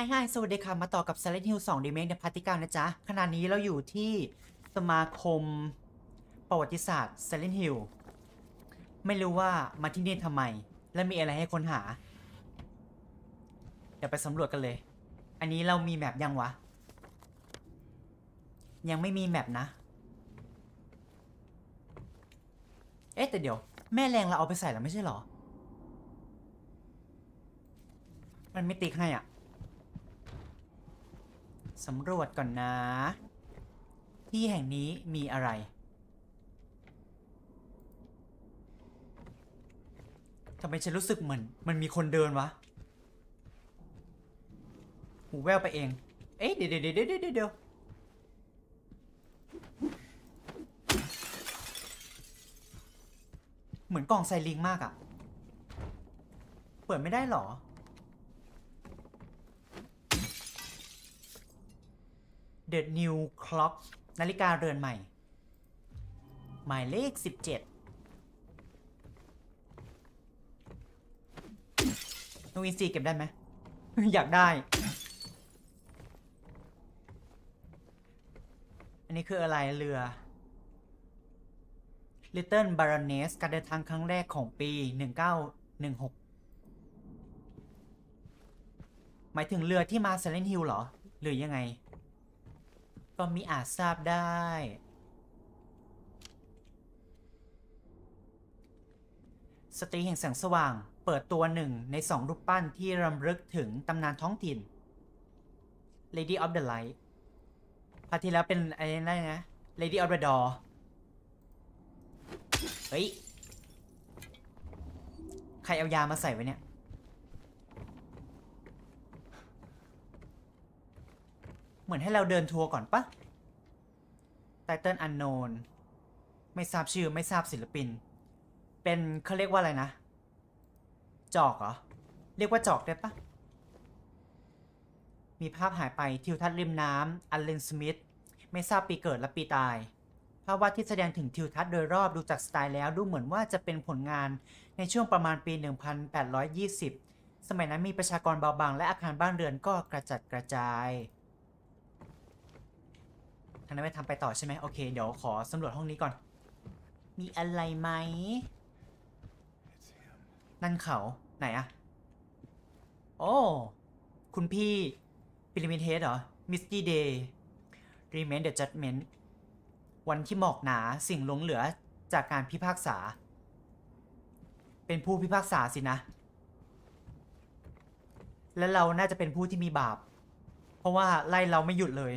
Hi สวัสดีค่ะมาต่อกับ Silent Hill 2 Remake ในพาร์ทที่ 9นะจ๊ะขณะนี้เราอยู่ที่สมาคมประวัติศาสตร์ Silent Hill ไม่รู้ว่ามาที่นี่ทำไมและมีอะไรให้ค้นหาเดี๋ยวไปสำรวจกันเลยอันนี้เรามีแมปยังวะยังไม่มีแมปนะเอ๊ะแต่เดี๋ยวแม่แรงเราเอาไปใส่แล้วไม่ใช่หรอมันไม่ติ๊กให้อ่ะสำรวจก่อนนะที่แห่งนี้มีอะไรทำไมฉันรู้สึกเหมือนมันมีคนเดินวะหูแว่วไปเองเอ๊ะเดี๋ยวเหมือนกล่องไซลิงมากอะเปิดไม่ได้หรอThe New Clock นาฬิกาเรือนใหม่หมายเลข17น้องอินซีเก็บได้ไหมอยากได้อันนี้คืออะไรเรือ Little Baroness การเดินทางครั้งแรกของปี1916หมายถึงเรือที่มา Silent Hill เหรอหรือยังไงก็มีอาจทราบได้สตรีแห่งแสงสว่างเปิดตัว1 ใน 2รูปปั้นที่รำลึกถึงตำนานท้องถิ่น Lady of the Light พาร์ทที่แล้วเป็นอะไรนะ Lady of the Door เฮ้ยใครเอายามาใส่ไว้เนี่ยเหมือนให้เราเดินทัวร์ก่อนปะ Title Unknown ไม่ทราบชื่อไม่ทราบศิลปินเป็นเขาเรียกว่าอะไรนะจอกเหรอเรียกว่าจอกได้ปะมีภาพหายไปทิวทัศน์ริมน้ำอัลเลนสมิธไม่ทราบปีเกิดและปีตายภาพวาดที่แสดงถึงทิวทัศน์โดยรอบดูจากสไตล์แล้วดูเหมือนว่าจะเป็นผลงานในช่วงประมาณปี 1820 สมัยนั้นมีประชากรเบาบางและอาคารบ้านเรือนก็กระจัดกระจายทางนั้นไม่ทำไปต่อใช่ไหมโอเคเดี๋ยวขอสำรวจห้องนี้ก่อนมีอะไรไหมนั่นเขาไหนอะโอ้คุณพี่พิรามิดเฮดเหรอมิสตี้เดย์รีเมนเดอะจัดเมนต์วันที่หมอกหนาสิ่งหลงเหลือจากการพิพากษาเป็นผู้พิพากษาสินะและเราน่าจะเป็นผู้ที่มีบาปเพราะว่าไล่เราไม่หยุดเลย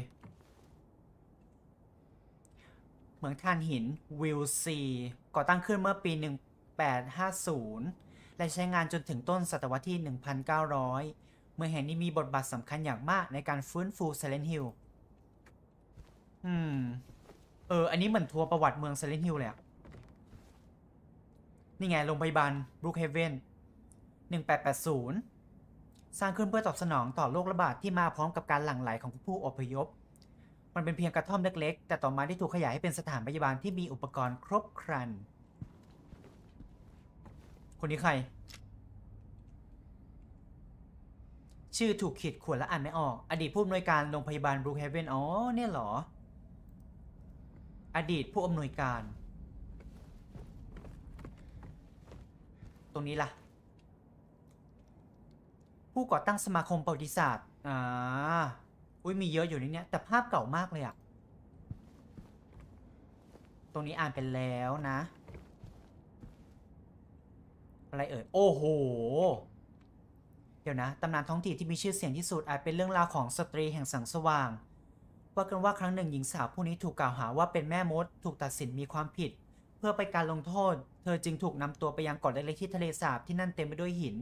เหมืองถ่านหินวิลซีก่อตั้งขึ้นเมื่อปี1850และใช้งานจนถึงต้นศตวรรษที่1900เมืองแห่งนี้มีบทบาทสำคัญอย่างมากในการฟื้นฟู Silent Hill อันนี้เหมือนทัวร์ประวัติเมือง Silent Hill เลยอะนี่ไงโรงพยาบาลบรูคเฮเวน1880สร้างขึ้นเพื่อตอบสนองต่อโรคระบาดที่มาพร้อมกับการหลั่งไหลของผู้อพยพมันเป็นเพียงกระท่อมเล็กๆแต่ต่อมาได้ถูกขยายให้เป็นสถานพยาบาลที่มีอุปกรณ์ครบครันคนนี้ใครชื่อถูกขีดข่วนและอ่านไม่ออกอดีตผู้อำนวยการโรงพยาบาลบรูคเฮเวนอ๋อเนี่ยเหรออดีตผู้อำนวยการตรงนี้ล่ะผู้ก่อตั้งสมาคมประวัติศาสตร์อุ้ยมีเยอะอยู่ในนี้แต่ภาพเก่ามากเลยอะตรงนี้อ่านไปแล้วนะอะไรเอ่ยโอ้โหเดี๋ยวนะตำนานท้องถิ่นที่มีชื่อเสียงที่สุดอาจเป็นเรื่องราวของสตรีแห่งแสงสว่างว่ากันว่าครั้งหนึ่งหญิงสาวผู้นี้ถูกกล่าวหาว่าเป็นแม่มดถูกตัดสินมีความผิดเพื่อไปการลงโทษเธอจึงถูกนำตัวไปยังเกาะเล็กๆที่ทะเลสาบที่นั่นเต็มไปด้วยหิน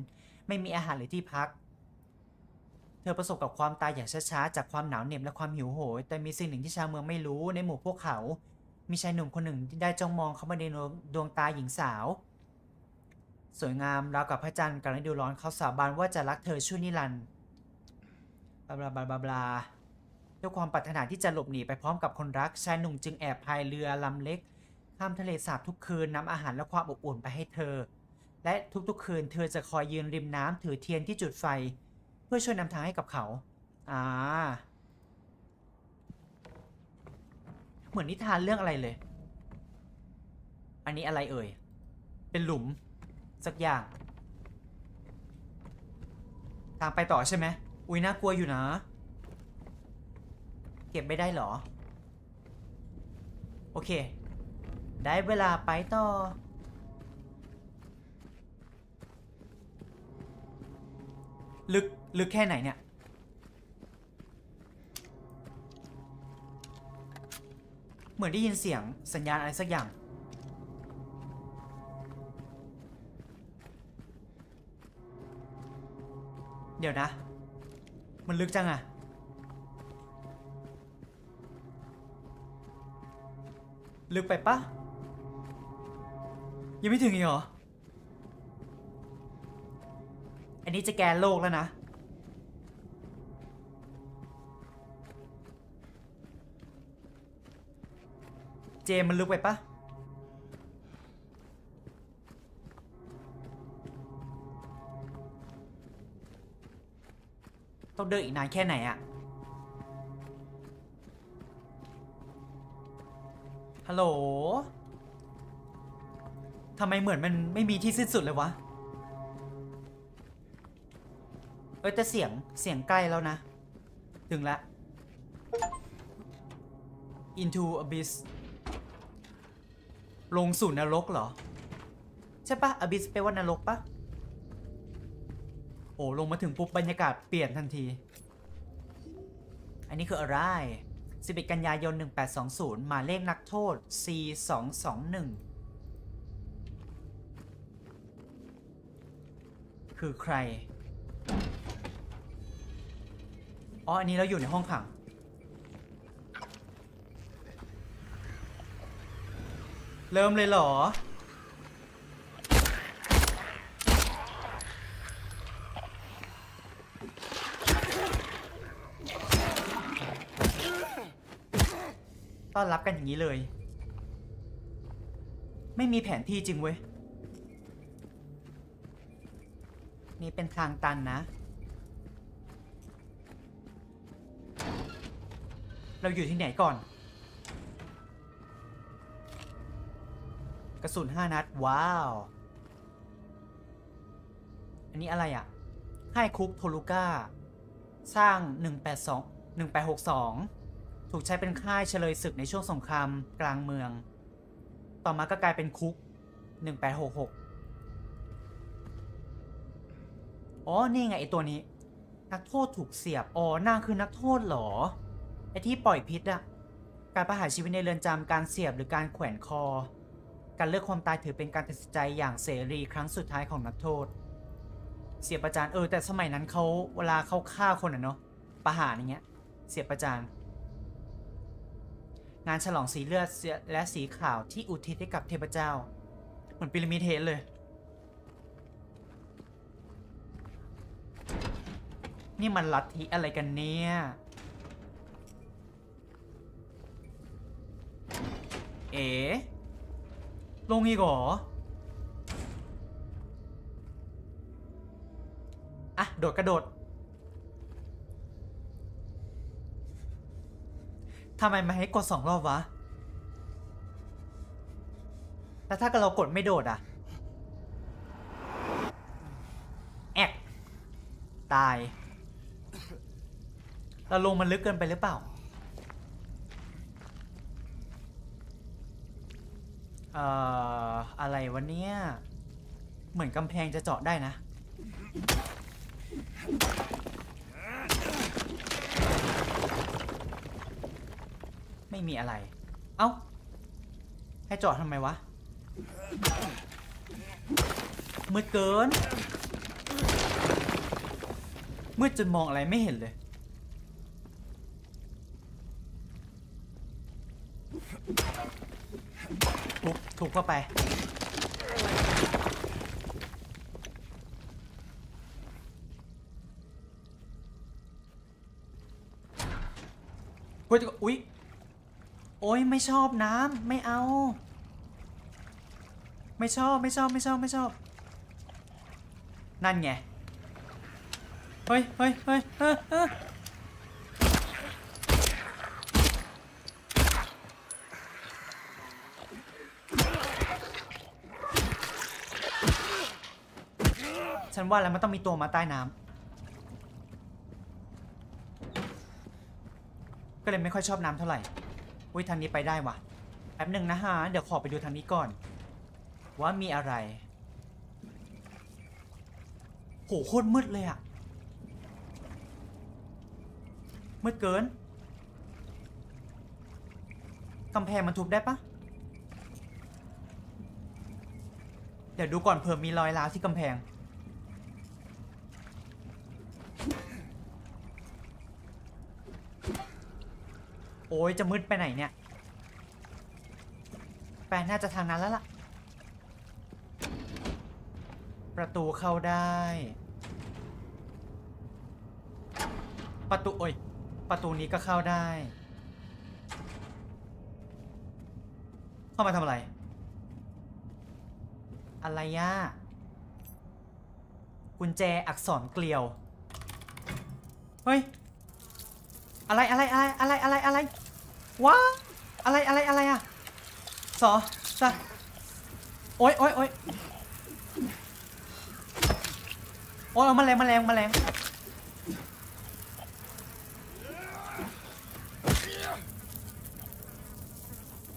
ไม่มีอาหารหรือที่พักเธอประสบกับความตายอย่างช้าๆจากความหนาวเหน็บและความหิวโหยแต่มีสิ่งหนึ่งที่ชาวเมืองไม่รู้ในหมู่พวกเขามีชายหนุ่มคนหนึ่งได้จ้องมองเข้ามาในดวงตาหญิงสาวสวยงามราวกับพระจันทร์กลางฤดูร้อนเขาสาบานว่าจะรักเธอชั่วนิรันดร์บลาด้วยความปรารถนาที่จะหลบหนีไปพร้อมกับคนรักชายหนุ่มจึงแอบพายเรือลำเล็กข้ามทะเลสาบทุกคืนนำอาหารและความอบอุ่นไปให้เธอและทุกๆคืนเธอจะคอยยืนริมน้ำถือเทียนที่จุดไฟเพื่อช่วยนำทางให้กับเขา เหมือนนิทานเรื่องอะไรเลยอันนี้อะไรเอ่ยเป็นหลุมสักอย่างทางไปต่อใช่ไหมอุ้ยน่ากลัวอยู่นะเก็บไม่ได้หรอโอเคได้เวลาไปต่อลึกลึกแค่ไหนเนี่ยเหมือนได้ยินเสียงสัญญาณอะไรสักอย่างเดี๋ยวนะมันลึกจังอะลึกไปปะยังไม่ถึงอีกเหรออันนี้จะแกนโลกแล้วนะเจมันลึกไปปะต้องเดินอีกนานแค่ไหนอะฮัลโหลทำไมเหมือนมันไม่มีที่สิ้นสุดเลยวะเอ้ยแต่เสียงใกล้แล้วนะถึงละ Into Abyss ลงสู่นรกเหรอใช่ปะ Abyss แปลว่านรกปะโอ้ลงมาถึงปุ๊บบรรยากาศเปลี่ยนทันทีอันนี้คืออะไร11 กันยายน 1820หมายเลขนักโทษ C221 คือใครอ๋ออันนี้เราอยู่ในห้องขังเริ่มเลยเหรอต้อนรับกันอย่างนี้เลยไม่มีแผนที่จริงเว้ยนี่เป็นทางตันนะเราอยู่ที่ไหนก่อนกระสุน5 นัดว้าวอันนี้อะไรอ่ะให้คุกโทลูก้าสร้าง1862ถูกใช้เป็นค่ายเฉลยศึกในช่วงสงครามกลางเมืองต่อมาก็กลายเป็นคุก1866อ๋อนี่ไงไอตัวนี้นักโทษถูกเสียบอ๋อนั่นคือนักโทษเหรอไอ้ที่ปล่อยพิษอะการประหารชีวิตในเรือนจำการเสียบหรือการแขวนคอการเลือกความตายถือเป็นการตัดสินใจอย่างเสรีครั้งสุดท้ายของนักโทษเสียบประจานแต่สมัยนั้นเขาเวลาเขาฆ่าคนอะเนาะประหารอย่างเงี้ยเสียบประจานงานฉลองสีเลือดและสีขาวที่อุทิศให้กับเทพเจ้าเหมือนพีระมิดเฮดเลยนี่มันลัทธิอะไรกันเนี่ยเอ๋ลงอีกเหรออ่ะโดดกระโดดทำไมมาให้กด2 รอบวะแล้วถ้าเรากดไม่โดดอ่ะแอกตายเราลงมันลึกเกินไปหรือเปล่าอะไรวะเนี่ยเหมือนกำแพงจะเจาะได้นะไม่มีอะไรเอ้าให้เจาะทำไมวะมืดเกินมืดจนมองอะไรไม่เห็นเลยถูกเข้าไปเฮ้ยอุ๊ยโอ๊ยไม่ชอบน้ำไม่เอาไม่ชอบนั่นไงเฮ้ย ฉันว่าแล้วมันต้องมีตัวมาใต้น้ำก็เลยไม่ค่อยชอบน้ำเท่าไหร่อุ้ยทางนี้ไปได้วะแป๊บหนึ่งนะฮะเดี๋ยวขอไปดูทางนี้ก่อนว่ามีอะไรโหโคตรมืดเลยอะมืดเกินกำแพงมันทุบได้ปะเดี๋ยวดูก่อนเผื่อมีรอยร้าวที่กำแพงโอ้ยจะมืดไปไหนเนี่ยแปลน่าจะทางนั้นแล้วล่ะประตูเข้าได้ประตูโอ้ยประตูนี้ก็เข้าได้เข้ามาทำอะไรอะไรย่ากุญแจอักษรเกลียวเฮ้ยอะไรอะไรอะไรอะไรอะไรอะไรว้าอะไรอะไรอะไรอะสอสะโอ้ยโอ้ยโอ้ยโอ้ยมาแรงมาแรงมาแรง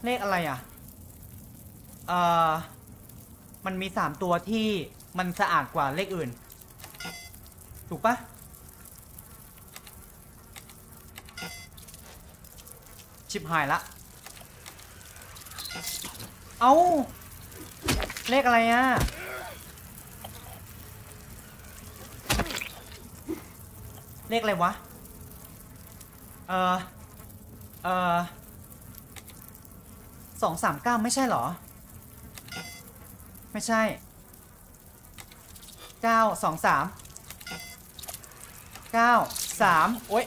เลขอะไรอ่ะมันมี3ตัวที่มันสะอาดกว่าเลขอื่นถูกปะชิบหายละเอาเลขอะไรอ่ะเลขอะไรวะ239ไม่ใช่หรอไม่ใช่923โอ๊ย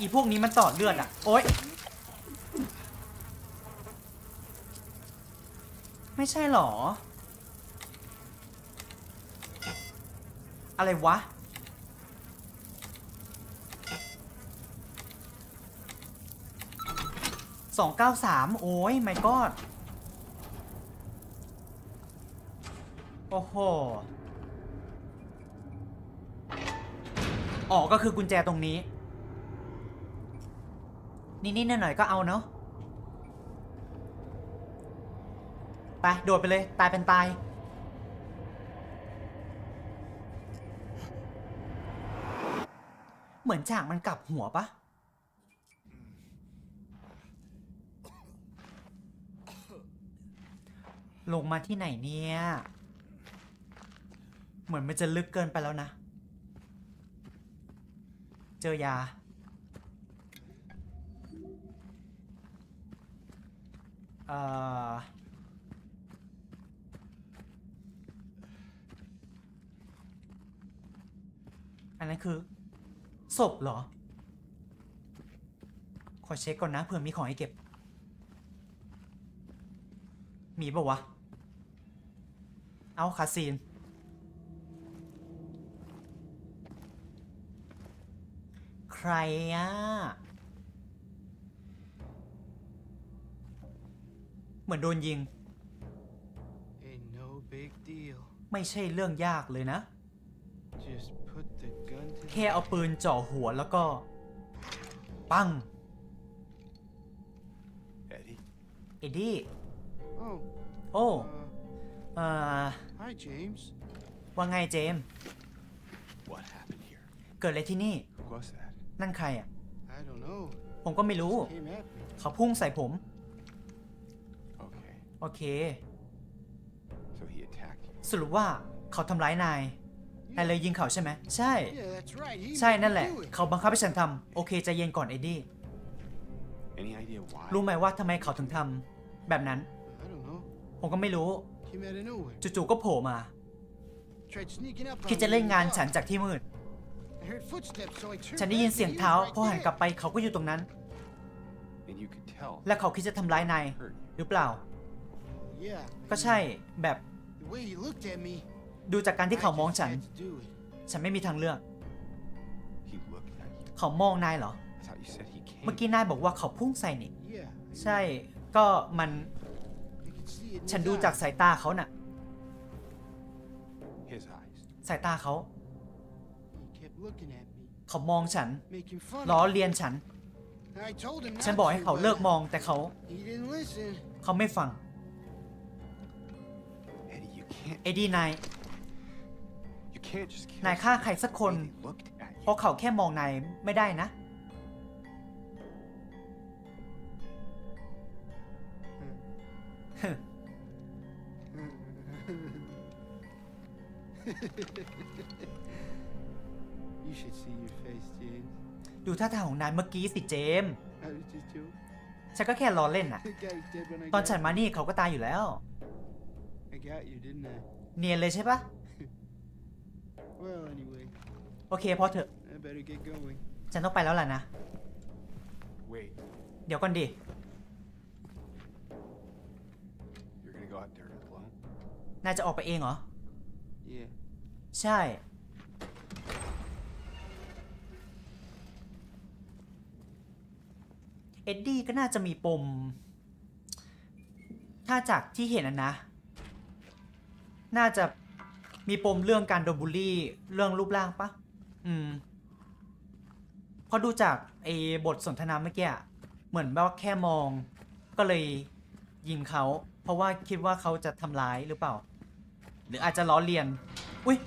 อีพวกนี้มันต่อเลือดอ่ะโอ๊ยไม่ใช่หรออะไรวะ293โอ้ย my god โอ้โหออกก็คือกุญแจตรงนี้นิดๆหน่อยๆก็เอาเนาะไปโดดไปเลยตายเป็นตายเหมือนฉากมันกลับหัวปะลงมาที่ไหนเนี่ยเหมือนมันจะลึกเกินไปแล้วนะเจอยาอันนั้นคือศพเหรอขอเช็คก่อนนะเผื่อมีของให้เก็บมีปะวะเอาคาซีนใครอะเหมือนโดนยิงไม่ใช่เรื่องยากเลยนะแค่เอาปืนจ่อหัวแล้วก็ปังเอ็ดดี้โอ้ว่าไงเจมส์เกิดอะไรที่นี่นั่นใครอ่ะผมก็ไม่รู้เขาพุ่งใส่ผมโอเคสรุปว่าเขาทำร้ายนายนายเลยยิงเขาใช่ไหมใช่ใช่นั่นแหละเขาบังคับให้ฉันทำโอเคใจเย็นก่อนเอ็ดดี้รู้ไหมว่าทำไมเขาถึงทำแบบนั้นผมก็ไม่รู้จู่ๆก็โผล่มาคิดจะเล่นงานฉันจากที่มืดฉันได้ยินเสียงเท้าพอหันกลับไปเขาก็อยู่ตรงนั้นและเขาคิดจะทำร้ายนายหรือเปล่าก็ใช่แบบดูจากการที่เขามองฉันฉันไม่มีทางเลือกเขามองนายเหรอเมื่อกี้นายบอกว่าเขาพุ่งใส่นี่ใช่ก็มันฉันดูจากสายตาเขาน่ะ สายตาเขาเขามองฉันล้อเลียนฉันฉันบอกให้เขาเลิกมองแต่เขาไม่ฟังเอ็ดดี้นายฆ่าใครสักคนเพราะเขาแค่มองนายไม่ได้นะดูท่าทางของนายเมื่อกี้สิเจมส์ฉันก็แค่ล้อเล่นน่ะตอนฉันมานี่เขาก็ตายอยู่แล้วเนียนเลยใช่ปะโอเคพอเถอะฉันต้องไปแล้วล่ะนะเดี๋ยวก่อนดินายจะออกไปเองเหรอใช่เอ็ดดี้ก็น่าจะมีปมถ้าจากที่เห็นนะน่าจะมีปมเรื่องการโดนบูลลี่เรื่องรูปร่างปะพอดูจากไอ้บทสนทนาเมื่อกี้เหมือนว่าแค่มองก็เลยยิงเขาเพราะว่าคิดว่าเขาจะทำร้ายหรือเปล่าหรืออาจจะล้อเลียนอุ๊ย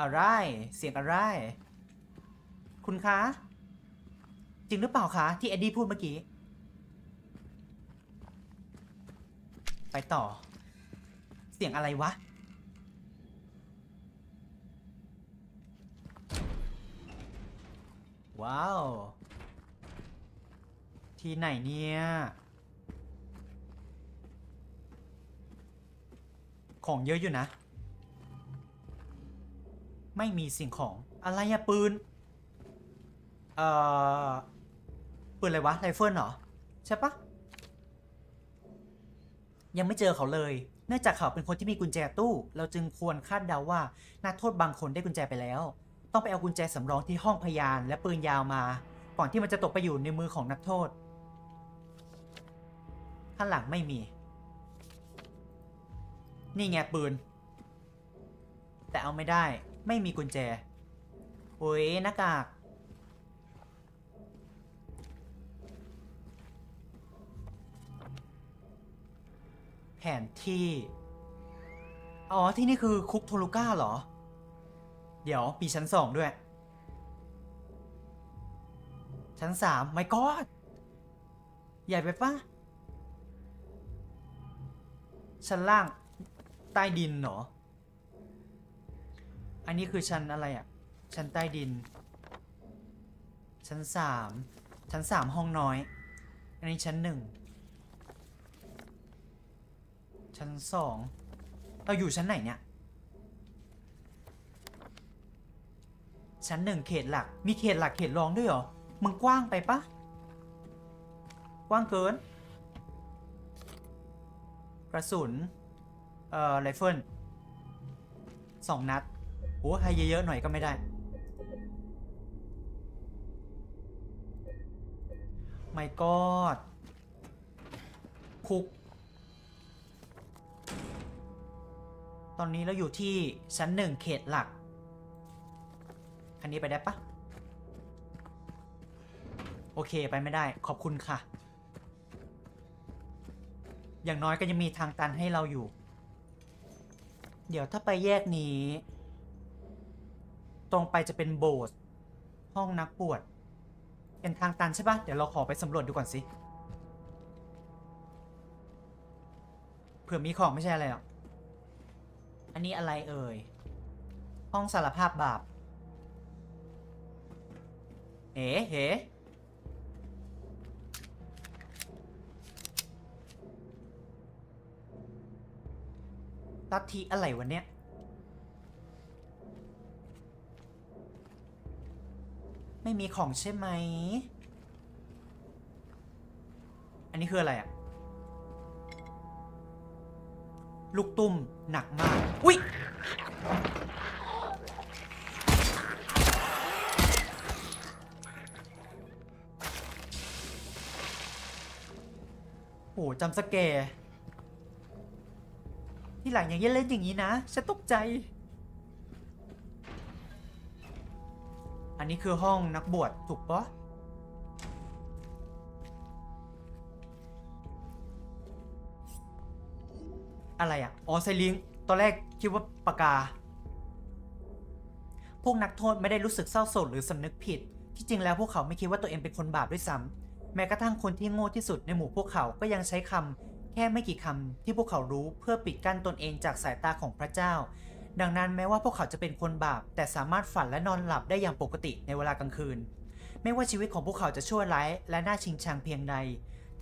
อะไรเสียงอะไรคุณคะจริงหรือเปล่าคะที่เอ็ดดี้พูดเมื่อกี้ไปต่อเสียงอะไรวะว้าวที่ไหนเนี่ยของเยอะอยู่นะไม่มีสิ่งของอะไรอะปืนปืนอะไรวะไรเฟิลเหรอใช่ปะยังไม่เจอเขาเลยเนื่องจากเขาเป็นคนที่มีกุญแจตู้เราจึงควรคาดเดาว่านักโทษบางคนได้กุญแจไปแล้วต้องไปเอากุญแจสำรองที่ห้องพยานและปืนยาวมาก่อนที่มันจะตกไปอยู่ในมือของนักโทษข้างหลังไม่มีนี่ไงปืนแต่เอาไม่ได้ไม่มีกุญแจโอ้ยหน้ากากแผนที่อ๋อที่นี่คือคุกโทลูก้าเหรอเดี๋ยวมีชั้นสองด้วยชั้นสามไม่กอดใหญ่ไปปะชั้นล่างใต้ดินเหรออันนี้คือชั้นอะไรอ่ะชั้นใต้ดินชั้นสามห้องน้อยอันนี้ชั้นหนึ่งชั้นสองเราอยู่ชั้นไหนเนี่ยชั้นหนึ่งเขตหลักมีเขตหลักเขตรองด้วยเหรอมึงกว้างไปปะกว้างเกินกระสุนไรเฟิลสองนัดโอ้ให้เยอะๆหน่อยก็ไม่ได้ไม่กอดคุกตอนนี้เราอยู่ที่ชั้นหนึ่งเขตหลักคันนี้ไปได้ปะโอเคไปไม่ได้ขอบคุณค่ะอย่างน้อยก็จะมีทางตันให้เราอยู่เดี๋ยวถ้าไปแยกนี้ตรงไปจะเป็นโบสถ์ห้องนักบวชเป็นทางตันใช่ปะเดี๋ยวเราขอไปสำรวจดูก่อนสิเผื่อมีของไม่ใช่อะไรหรอกอันนี้อะไรเอ่ยห้องสารภาพบาปเอ๋เอ๋ลัทธิอะไรวะเนี่ยไม่มีของใช่ไหมอันนี้คืออะไรอะลูกตุ้มหนักมากอุ๊ยโหจำสแกร์ ที่หลังอย่างเงี้ยเล่นอย่างนี้นะฉันตกใจอันนี้คือห้องนักบวชถูกปะอะไรอ่ะอ๋อไซลิงตอนแรกคิดว่าปากกาพวกนักโทษไม่ได้รู้สึกเศร้าโศกหรือสำนึกผิดที่จริงแล้วพวกเขาไม่คิดว่าตัวเองเป็นคนบาปด้วยซ้ำแม้กระทั่งคนที่โง่ที่สุดในหมู่พวกเขาก็ยังใช้คำแค่ไม่กี่คำที่พวกเขารู้เพื่อปิดกั้นตนเองจากสายตาของพระเจ้าดังนั้นแม้ว่าพวกเขาจะเป็นคนบาปแต่สามารถฝันและนอนหลับได้อย่างปกติในเวลากลางคืนไม่ว่าชีวิตของพวกเขาจะชั่วร้ายและน่าชิงชังเพียงใด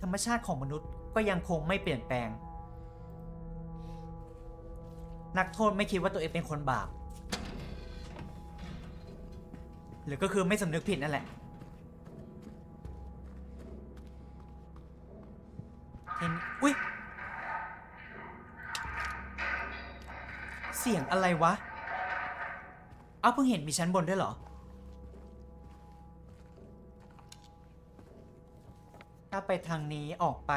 ธรรมชาติของมนุษย์ก็ยังคงไม่เปลี่ยนแปลงนักโทษไม่คิดว่าตัวเองเป็นคนบาปหรือก็คือไม่สำนึกผิดนั่นแหละอุ๊ยเสียงอะไรวะอ้าวเพิ่งเห็นมีชั้นบนด้วยเหรอถ้าไปทางนี้ออกไป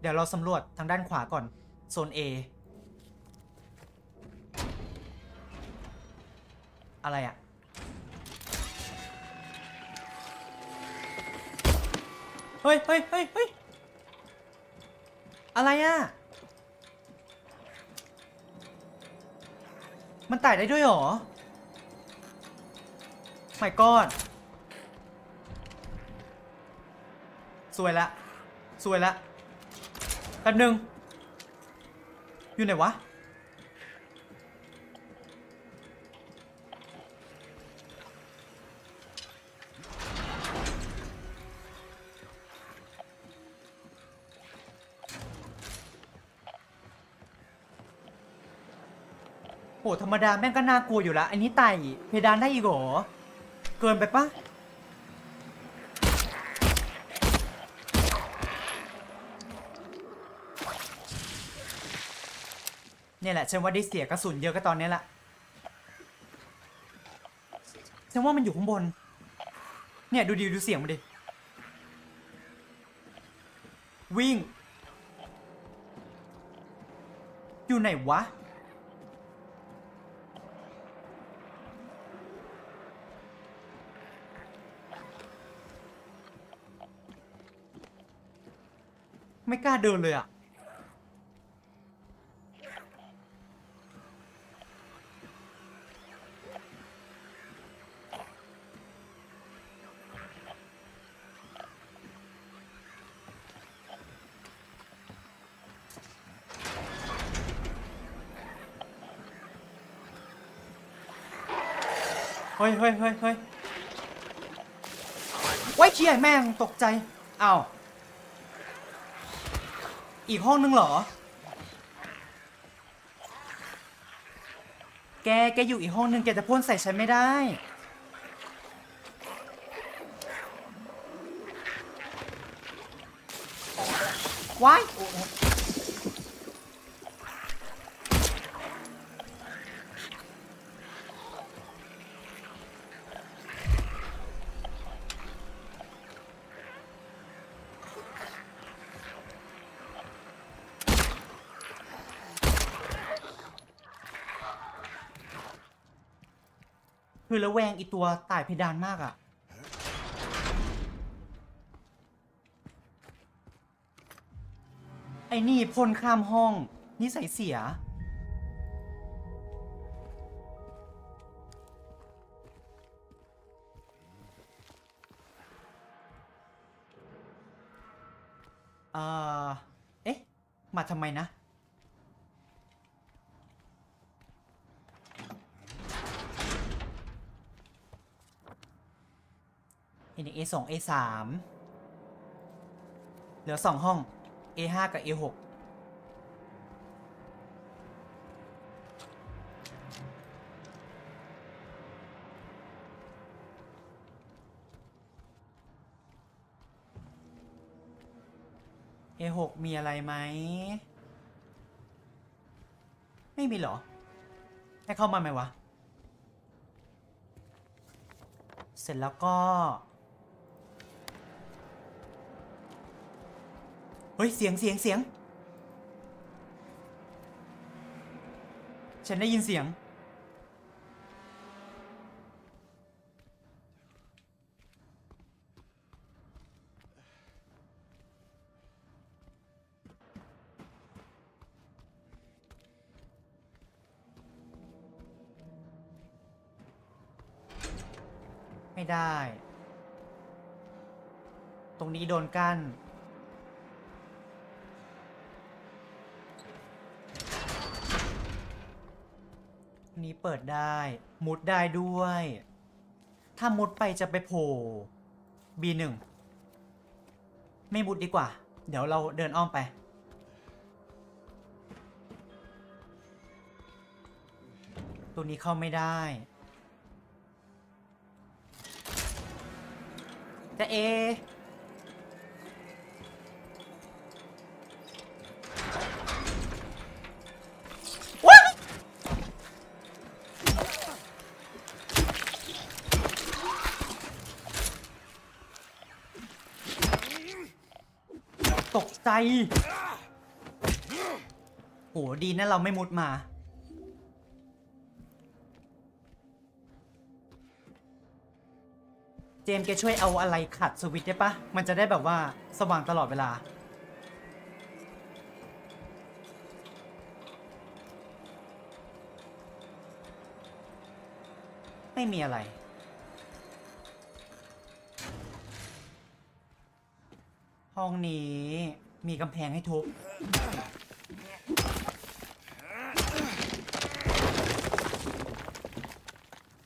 เดี๋ยวเราสำรวจทางด้านขวาก่อนโซน A อะไรอะเฮ้ย เฮ้ย เฮ้ย เฮ้ย อะไรอ่ะมันไต่ได้ด้วยหรอ My God สวยละสวยละแป๊บนึงอยู่ไหนวะโหธรรมดาแม่งก็น่ากลัวอยู่ละอันนี้ไต่เพดานได้อีกเหรอเกินไปปะเนี่ยแหละฉันว่าได้เสียกระสุนเยอะก็ตอนนี้แหละฉันว่ามันอยู่ข้างบนเนี่ยดูดีดูเสียงมันดิวิ่งอยู่ไหนวะไม่กล้าเดินเลยอ่ะเฮ้ย เฮ้ย เฮ้ย เฮ้ย ไว้เชี่ยแม่งตกใจอ้าวอีกห้องนึงเหรอแกอยู่อีกห้องนึงแกจะพ่นใส่ฉันไม่ได้วายคือระแวงอีตัวตายเพดานมากอ่ะไอ้นี่พ่นข้ามห้องนิสัยเสียเอ๊ะมาทำไมนะA1 A2 A3 เหลือ2ห้อง A5 กับ A6 A6 มีอะไรไหมไม่มีเหรอให้เข้ามาไหมวะเสร็จแล้วก็เฮ้ยเสียง ฉันได้ยินเสียงไม่ได้ตรงนี้โดนกั้นนี้เปิดได้มุดได้ด้วยถ้ามุดไปจะไปโผล่ B1 ไม่มุดดีกว่าเดี๋ยวเราเดินอ้อมไปตัวนี้เข้าไม่ได้แต่เอตกใจโหดีนะเราไม่มุดมาเจมแกช่วยเอาอะไรขัดสวิตช์ได้ปะมันจะได้แบบว่าสว่างตลอดเวลาไม่มีอะไรห้องนี้มีกำแพงให้ทุบ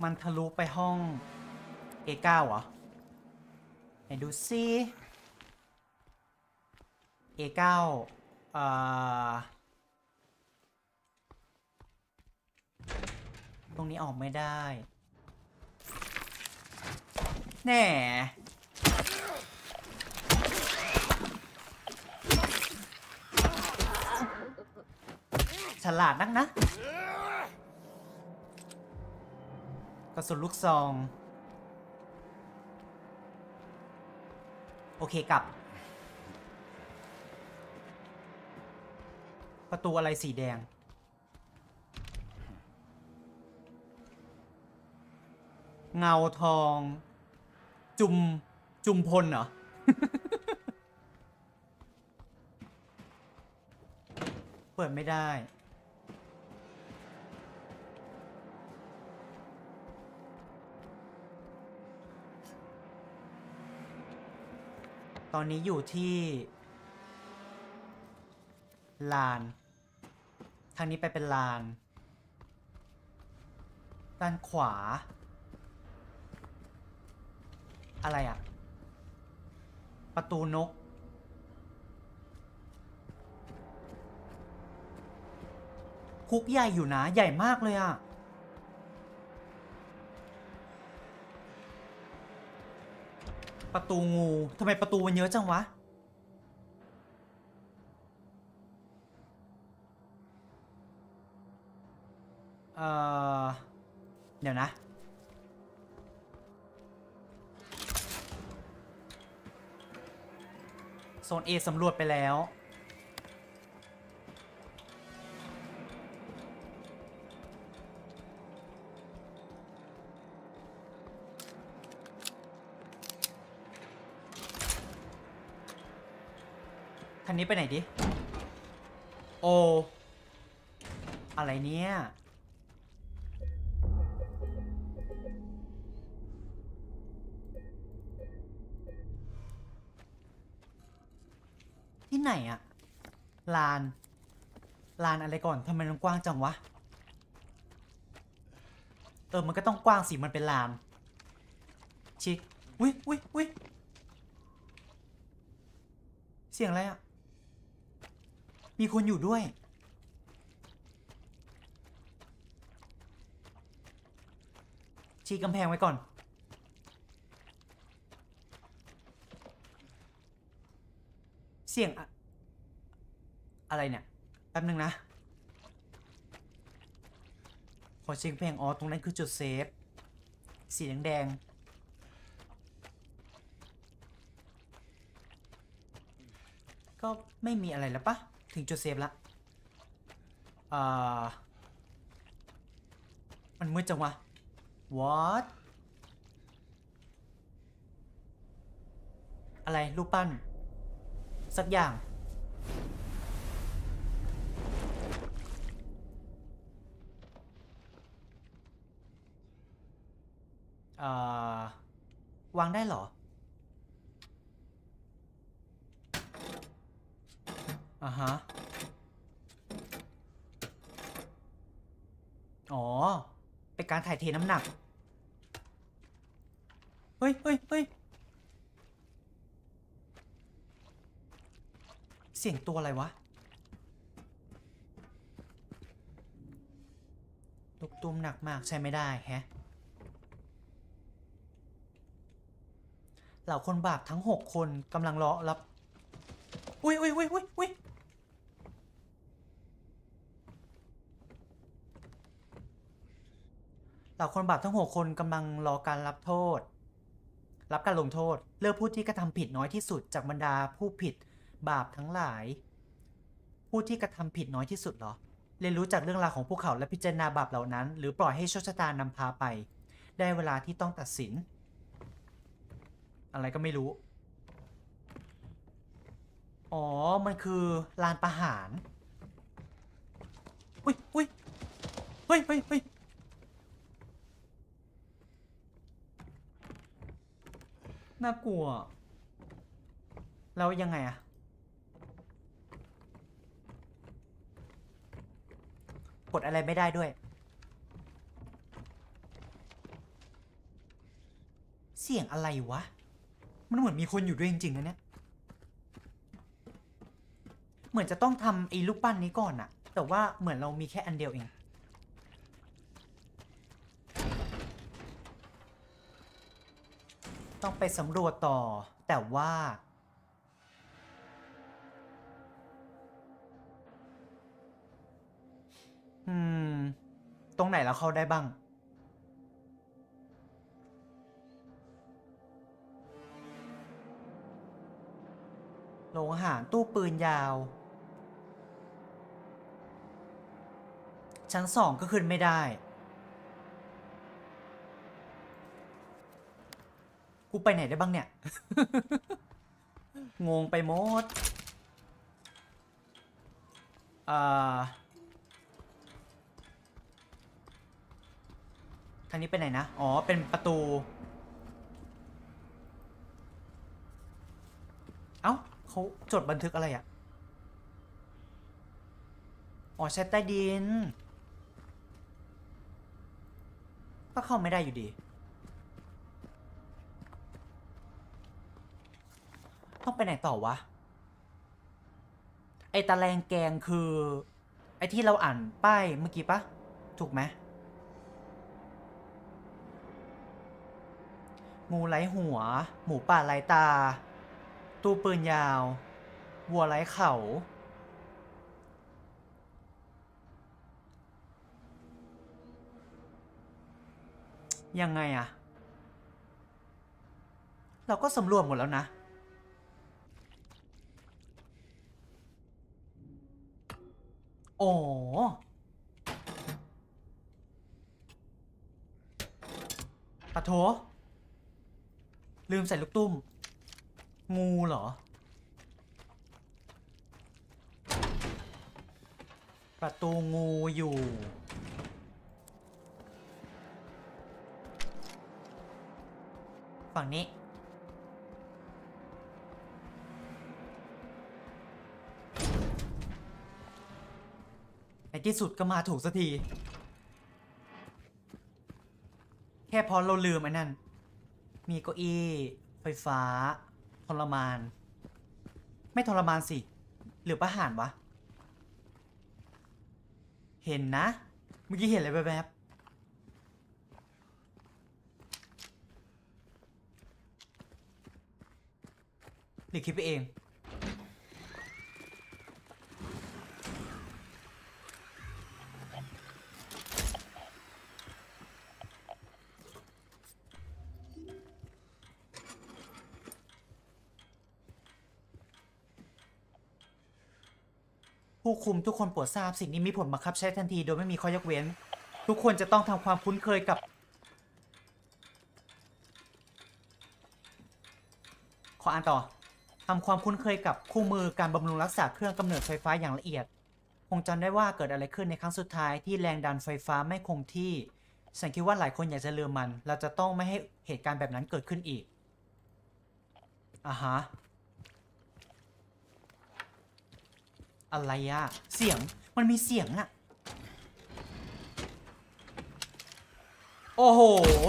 มันทะลุไปห้อง A9 เหรอไหนดูซิ A9 ตรงนี้ออกไม่ได้แน่ฉลาดนักนะกระสุนลูกซองโอเคกลับประตูอะไรสีแดงเงาทองจุ่มพลเหรอ เปิดไม่ได้ตอนนี้อยู่ที่ลานทางนี้ไปเป็นลานด้านขวาอะไรอ่ะประตูนกคุกใหญ่อยู่นะใหญ่มากเลยอ่ะประตูงูทำไมประตูมันเยอะจังวะเดี๋ยวนะโซน A สำรวจไปแล้วคันนี้ไปไหนดิโออะไรเนี่ยที่ไหนอะลานอะไรก่อนทำไมมันกว้างจังวะมันก็ต้องกว้างสิมันเป็นลานชิคอุ๊ยอุ๊ยอุ๊ยเสียงอะไรอะมีคนอยู่ด้วยชี้กำแพงไว้ก่อนเสียงอะไรเนี่ยแป๊บนึงนะขอชี้กำแพงอ๋อตรงนั้นคือจุดเซฟสีแดงๆก็ไม่มีอะไรแล้วปะถึงจุดเซฟละ มันมืดจังวะ what อะไรรูปปั้นสักอย่างวางได้เหรออ่ะฮะอ๋อเป็นการถ่ายเทน้ำหนักเฮ้ยเฮ้ยเฮ้ยเสียงตัวอะไรวะตุกตุมหนักมากใช่ไม่ได้แฮะเหล่าคนบาปทั้ง6คนกำลังรอรับอุ๊ยอุ๊ยอุ๊ยอุ๊ยอุ๊ยเหล่าคนบาปทั้ง6คนกำลังรอการรับโทษรับการลงโทษเลือกผู้ที่กระทำผิดน้อยที่สุดจากบรรดาผู้ผิดบาปทั้งหลายผู้ที่กระทำผิดน้อยที่สุดเหรอเรียนรู้จากเรื่องราวของพวกเขาและพิจารณาบาปเหล่านั้นหรือปล่อยให้โชคชะตานำพาไปได้เวลาที่ต้องตัดสินอะไรก็ไม่รู้อ๋อมันคือลานประหารอุ้ยอุ้ยเฮ้ยเฮ้ยเฮ้ยน่ากลัวแล้วยังไงอะกดอะไรไม่ได้ด้วยเสียงอะไรวะมันเหมือนมีคนอยู่ด้วยจริงๆนะเนี่ยเหมือนจะต้องทำไอ้ลูกปั้นนี้ก่อนอะแต่ว่าเหมือนเรามีแค่อันเดียวเองต้องไปสำรวจต่อแต่ว่าตรงไหนแล้วเข้าได้บ้างโรงอาหารตู้ปืนยาวชั้น2ก็ขึ้นไม่ได้กูไปไหนได้บ้างเนี่ย งงไปหมดทางนี้ไปไหนนะอ๋อเป็นประตูเอ้าเขาจดบันทึกอะไรอ่ะอ๋อใช้ใต้ดินก็เข้าไม่ได้อยู่ดีต้องไปไหนต่อวะไอตะแลงแกงคือไอที่เราอ่านป้ายเมื่อกี้ปะถูกไหมงูไร้หัวหมูป่าไร้ตาตู้ปืนยาววัวไร้เขายังไงอะเราก็สำรวจหมดแล้วนะโอ้ปะโถลืมใส่ลูกตุ้มงูเหรอประตูงูอยู่ฝั่งนี้ในที่สุดก็มาถูกสักทีแค่พอเราลืมไอ้นั่นมีเก้าอี้ไฟฟ้าทรมานไม่ทรมานสิหรือประหารวะเห็นนะเมื่อกี้เห็นอะไรแวบๆหรือคิดไปเองผู้คุมทุกคนโปรดทราบสิ่งนี้มีผลบังคับใช้ทันทีโดยไม่มีข้อยกเว้น ทุกคนจะต้องทำความคุ้นเคยกับขออ่านต่อทำความคุ้นเคยกับคู่มือการบำรุงรักษาเครื่องกำเนิดไฟฟ้าอย่างละเอียดคงจำได้ว่าเกิดอะไรขึ้นในครั้งสุดท้ายที่แรงดันไฟฟ้าไม่คงที่ฉันคิดว่าหลายคนอยากจะลืมมันเราจะต้องไม่ให้เหตุการณ์แบบนั้นเกิดขึ้นอีกอะไรอะเสียงมันมีเสียงอะโอ้โห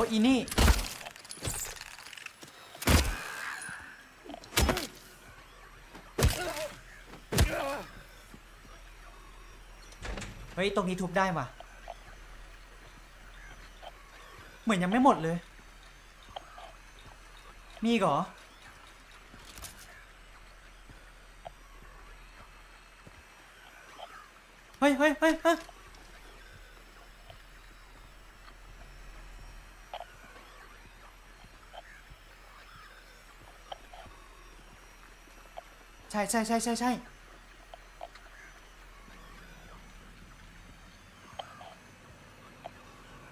อีนี่เฮ้ยตรงนี้ทุบได้ป่ะเหมือนยังไม่หมดเลยมีอีกเหรอเฮ้ยเฮ้ยเฮ้ยเฮ้ยใช่ใช่ใช่ใช่ใช่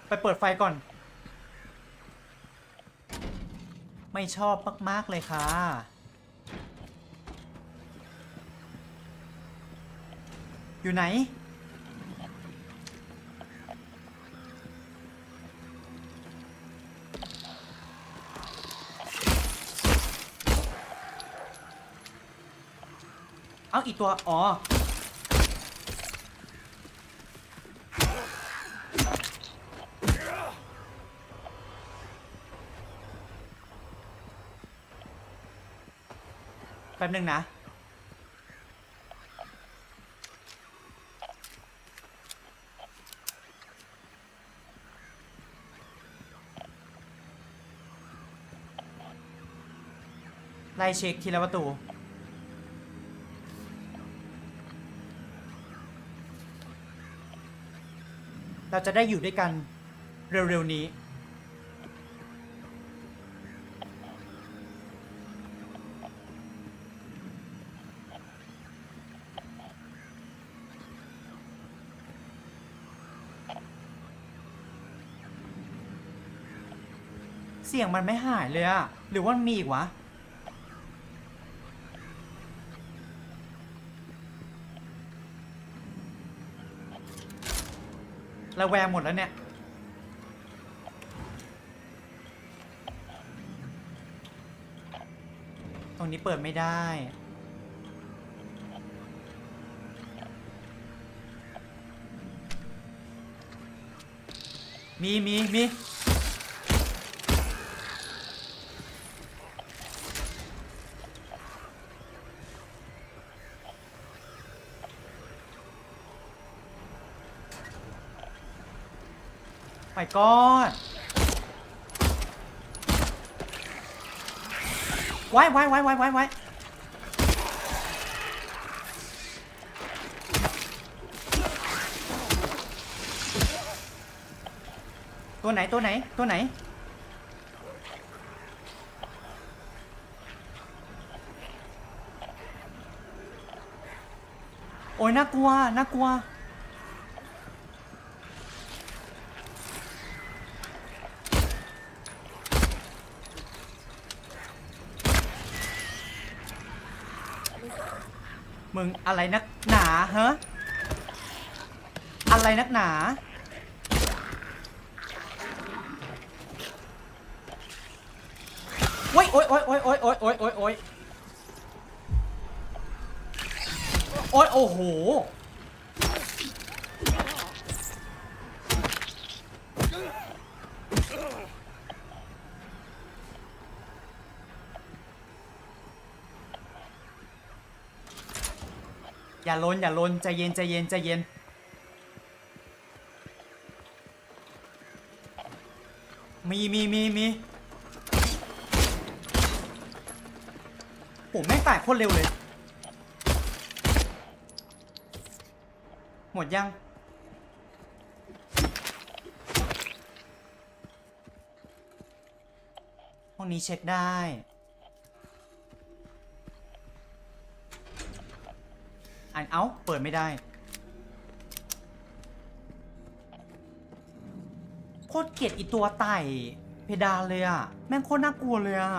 ไปเปิดไฟก่อนไม่ชอบมากๆเลยค่ะอยู่ไหนเอาอีกตัวอ๋อแป๊บนึงนะไล่เช็คทีละประตูเราจะได้อยู่ด้วยกันเร็วๆนี้เสียงมันไม่หายเลยอะหรือว่ามีอีกวะระแวงหมดแล้วเนี่ยตรงนี้เปิดไม่ได้มีMy God ไว้ตัวไหนโอ้ยน่ากลัวมึงอะไรนักหนาฮะอะไรนักหนาโอ๊ยโอ๊ยโอ้โหอย่าลนใจเย็นมีผมแม่งตายโคตรเร็วเลยหมดยังห้องนี้เช็คได้เปิดไม่ได้ คตรเกลียดอีตัวไต่เพดานเลยอะแม่งโคตรน่ากลัวเลยอะ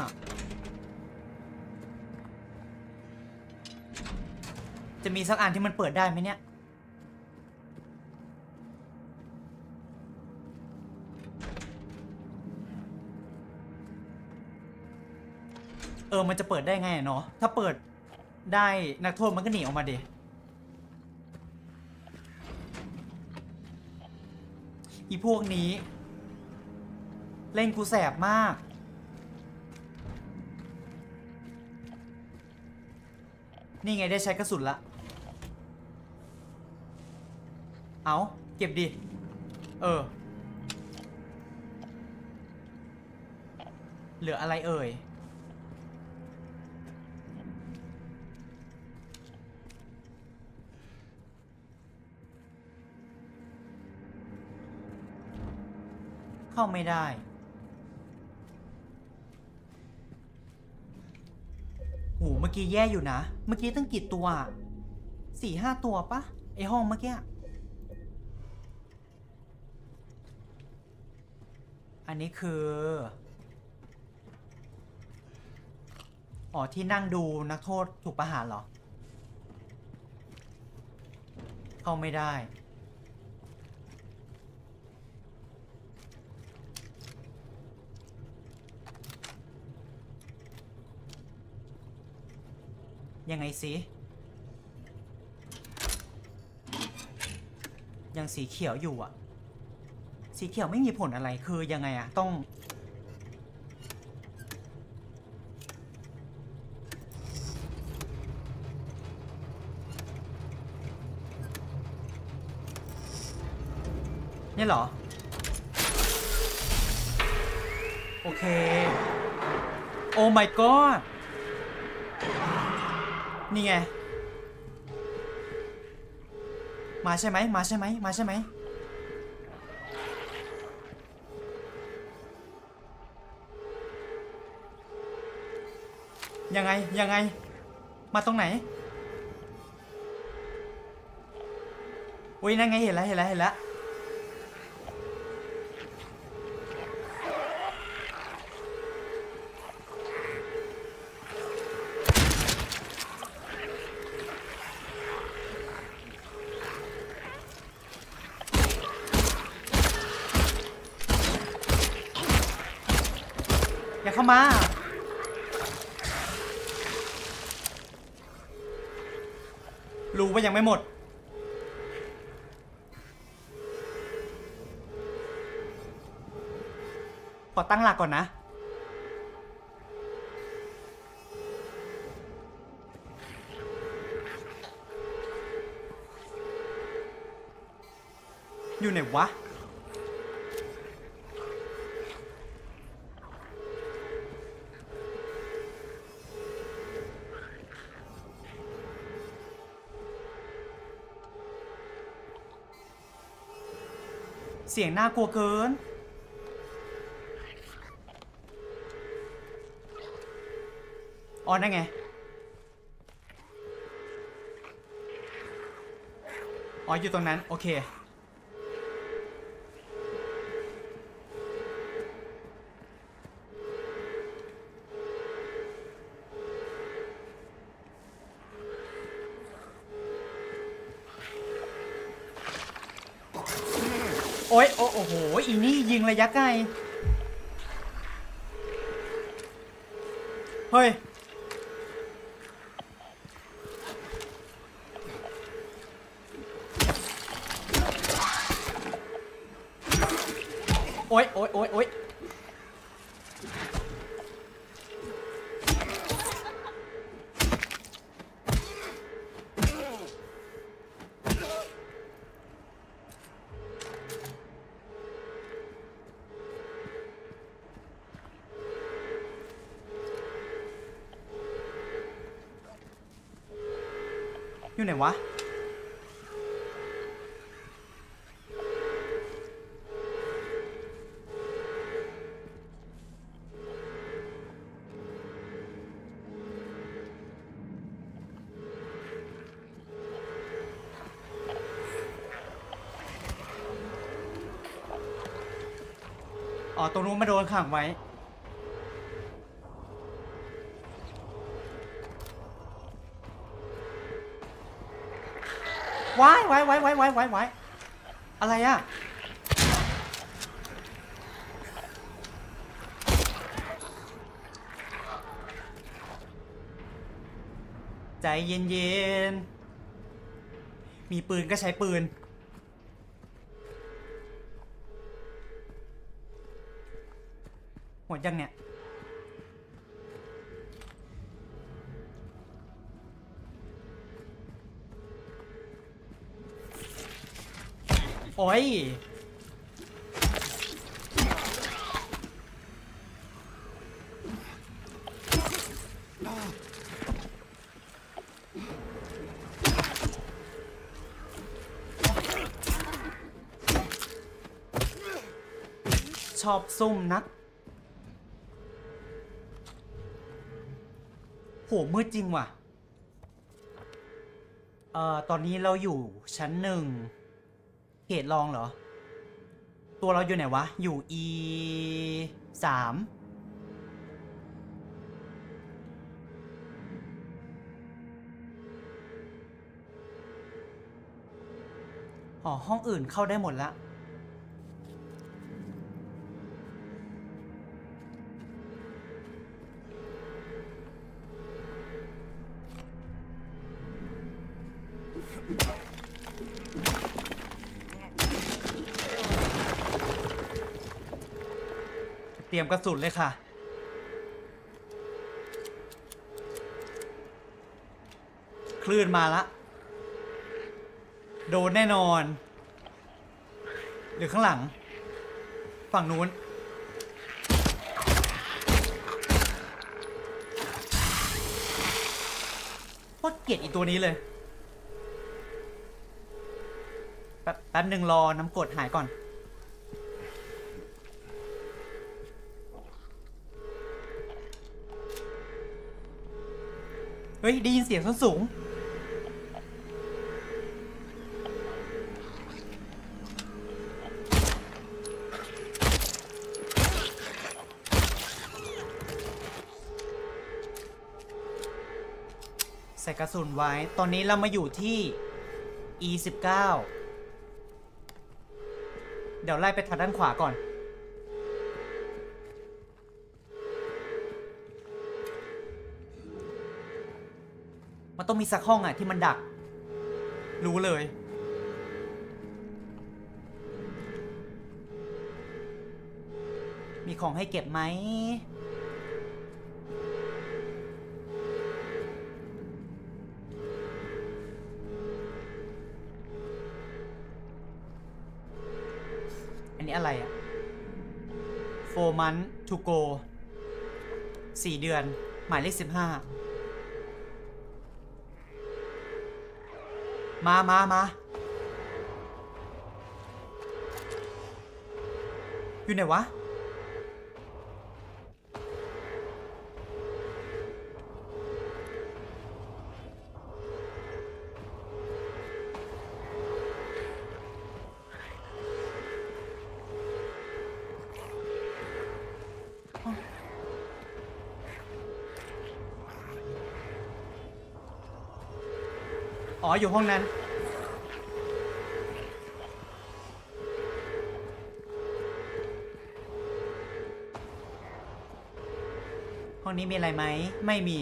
จะมีสักอันที่มันเปิดได้ไหมเนี่ยมันจะเปิดได้ไงเนาะถ้าเปิดได้นักโทษมันก็หนีออกมาเดะอีพวกนี้เล่นกูแสบมากนี่ไงได้ใช้กระสุนละเอาเก็บดิเหลืออะไรเอ่ยเข้าไม่ได้โหเมื่อกี้แย่อยู่นะเมื่อกี้ตั้งกี่ตัว 4-5 ตัวปะไอห้องเมื่อกี้อันนี้คืออ๋อที่นั่งดูนักโทษถูกประหารเหรอเข้าไม่ได้ยังไงสิยังสีเขียวอยู่อ่ะสีเขียวไม่มีผลอะไรคือยังไงอ่ะต้องนี่เหรอโอเคโอ้ my godนี่ไงมาใช่ไหมมาใช่ไหมมาใช่ไหมยังไงยังไงมาตรงไหนอุ้ยนั่นไงเห็นแล้วเห็นแล้วเห็นแล้วเข้ามารู้ว่ายังไม่หมดขอตั้งหลักก่อนนะอยู่ไหนวะเสียงน่ากลัวเกินอ๋อนั่นไงอ๋ออยู่ตรงนั้นโอเคโอ้ยโอ้โหอีนี่ยิงระยะไกลเฮ้ยโอ้ยโอ้ยโอ้ยโอ้ยอยู่ไหนวะ อ๋อตรงนู้นมาโดนขังไว้ว้ายว้ายว้ายว้ายว้ายว้ายว้ายอะไรอ่ะใจเย็นเย็นมีปืนก็ใช้ปืนหมดยังเนี่ยโอ้ยชอบซุ่มนักโหมืดจริงว่ะตอนนี้เราอยู่ชั้นหนึ่งเขตรองเหรอตัวเราอยู่ไหนวะอยู่ E3 อ๋อห้องอื่นเข้าได้หมดละเตรียมกระสุนเลยค่ะคลื่นมาละโดนแน่นอนหรือข้างหลังฝั่งนู้นโคตรเกลียดอีตัวนี้เลยแป๊บหนึ่งรอน้ำกรดหายก่อนเฮ้ยได้ยินเสียงส้นสูงใส่กระสุนไว้ตอนนี้เรามาอยู่ที่ E19 เดี๋ยวไล่ไปทางด้านขวาก่อนมันต้องมีสักห้องอ่ะที่มันดักรู้เลยมีของให้เก็บไหมอันนี้อะไรอ่ะ4 months to go 4 เดือนหมายเลข15มาอยู่ไหนวะอ๋ออยู่ห้องนั้นห้องนี้มีอะไรไหมไม่มี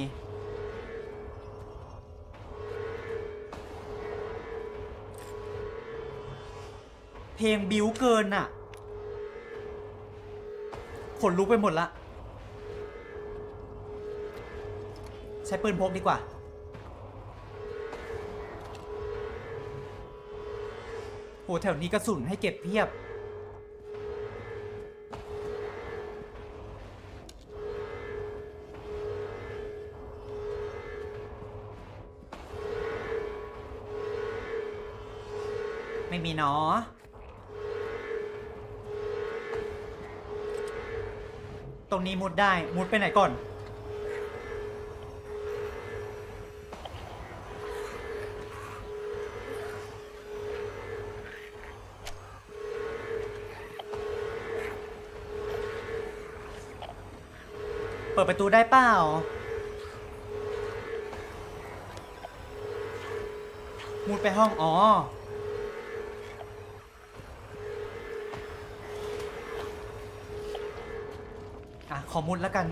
เพลงบิ้วเกินอ่ะขนลุกไปหมดละใช้ปืนพกดีกว่าโหแถวนี้กระสุนให้เก็บเพียบไม่มีเนาะตรงนี้มุดได้มุดไปไหนก่อน ดประตูได้เปล่ามุดไปห้องอ๋ออ่ะขอมุดแล้วกันร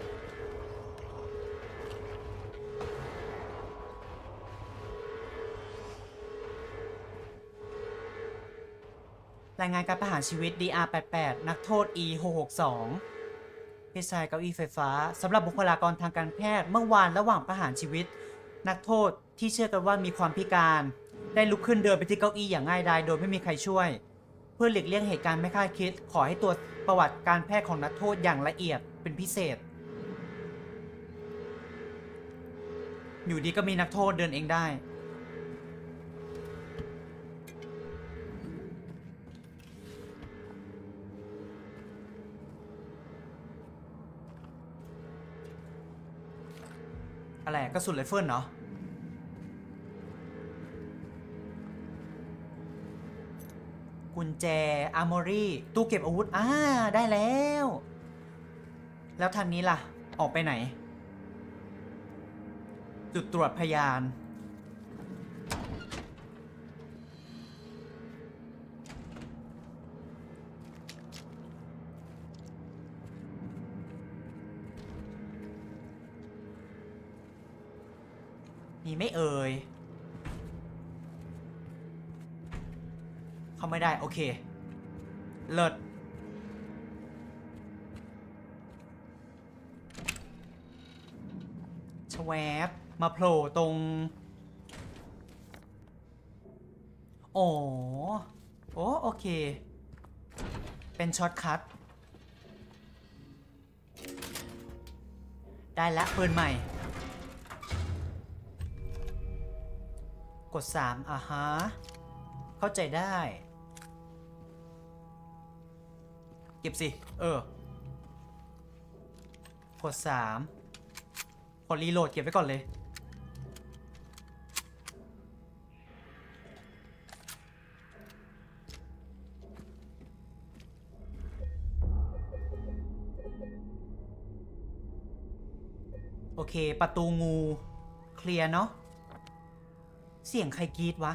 ายงานการประหารชีวิต DR88 นักโทษ E662 พี่ชายเก้าอี้ไฟฟ้าสำหรับบุคลากรทางการแพทย์เมื่อวานระหว่างประหารชีวิตนักโทษที่เชื่อกันว่ามีความพิการได้ลุกขึ้นเดินไปที่เก้าอี้อย่างง่ายดายโดยไม่มีใครช่วยเพื่อหลีกเลี่ยงเหตุการณ์ไม่คาดคิดขอให้ตรวจประวัติการแพทย์ของนักโทษอย่างละเอียดเป็นพิเศษอยู่ดีก็มีนักโทษเดินเองได้อะไรกระสุนไรเฟิลเนาะกุญแจอาร์มอรี่ตู้เก็บอาวุธได้แล้วแล้วทางนี้ล่ะออกไปไหนจุดตรวจพยานมีไม่เอ่ยเข้าไม่ได้โอเคเลิศชแวบมาโผล่ตรงอ๋อโอเคเป็นช็อตคัทได้ละปืนใหม่กด3อ่ะฮะเข้าใจได้เก็บสิกด3พอรีโหลดเก็บไว้ก่อนเลยโอเคประตูงูเคลียร์เนาะเสียงใครกรี๊ดวะ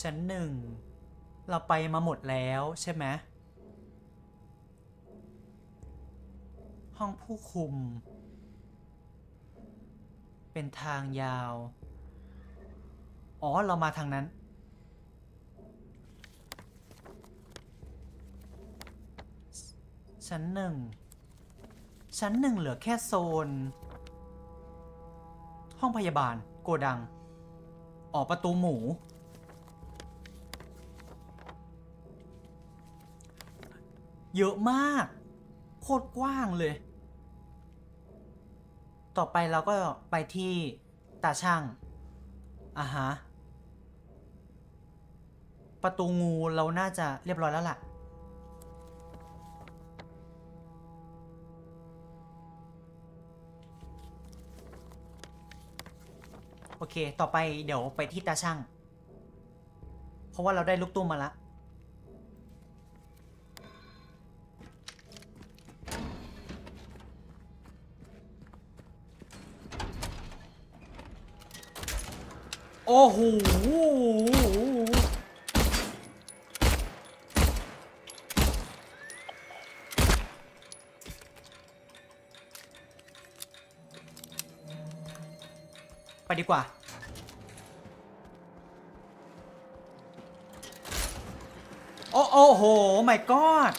ชั้นหนึ่งเราไปมาหมดแล้วใช่ไหมห้องผู้คุมเป็นทางยาวอ๋อเรามาทางนั้นชั้นหนึ่งเหลือแค่โซนห้องพยาบาลโกดังออกประตูหมูเยอะมากโคตรกว้างเลยต่อไปเราก็ไปที่ตาช่างอ่ะฮะประตูงูเราน่าจะเรียบร้อยแล้วล่ะโอเคต่อไปเดี๋ยวไปที่ตาช่างเพราะว่าเราได้ลูกตุ้มมาละโอ้โหไปดีกว่าโอ้โห my god เราจะ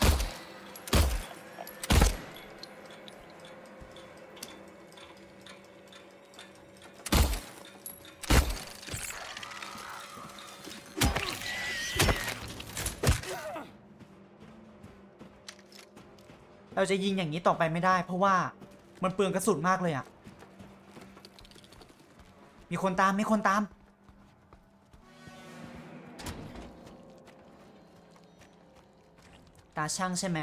ยิงอย่างนี้ต่อไปไม่ได้เพราะว่ามันเปลืองกระสุนมากเลยอะมีคนตามตาช่างใช่ไหม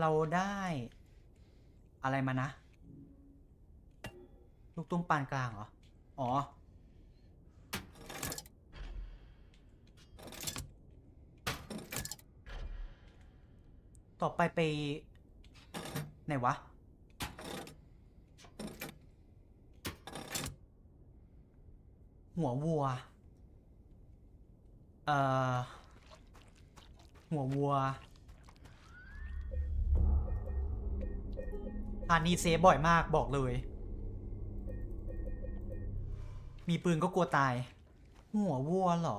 เราได้อะไรมานะลูกตุ้มปานกลางเหรออ๋อ ต่อไปไปไหนวะหัววัวหัววัวอันนี้เซฟบ่อยมากบอกเลยมีปืนก็กลัวตายหัววัวเหรอ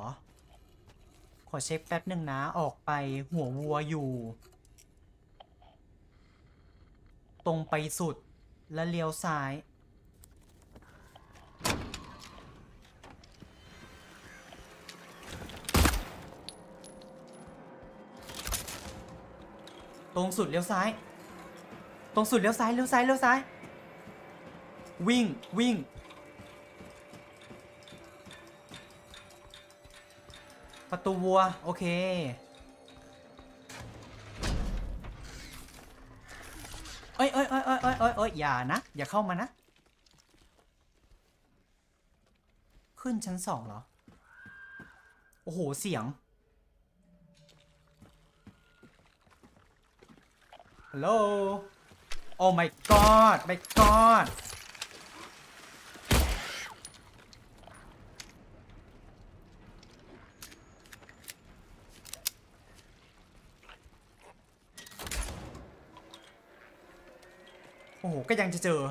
ขอเช็คแป๊บนึงนะออกไปหัววัวอยู่ตรงไปสุดแล้วเลี้ยวซ้ายตรงสุดเลี้ยวซ้ายตรงสุดเลี้ยวซ้ายเลี้ยวซ้ายเลี้ยวซ้ายวิ่งวิ่งประตูวัวโอเคเอ้ยเอ้ยเอ้ยเอ้ยเอ้ยเอ้ยเอ้ยอย่านะอย่าเข้ามานะขึ้นชั้นสองเหรอโอ้โหเสียงฮัลโหลโอ้ my god my godโอ้โหก็ยังจะเจอม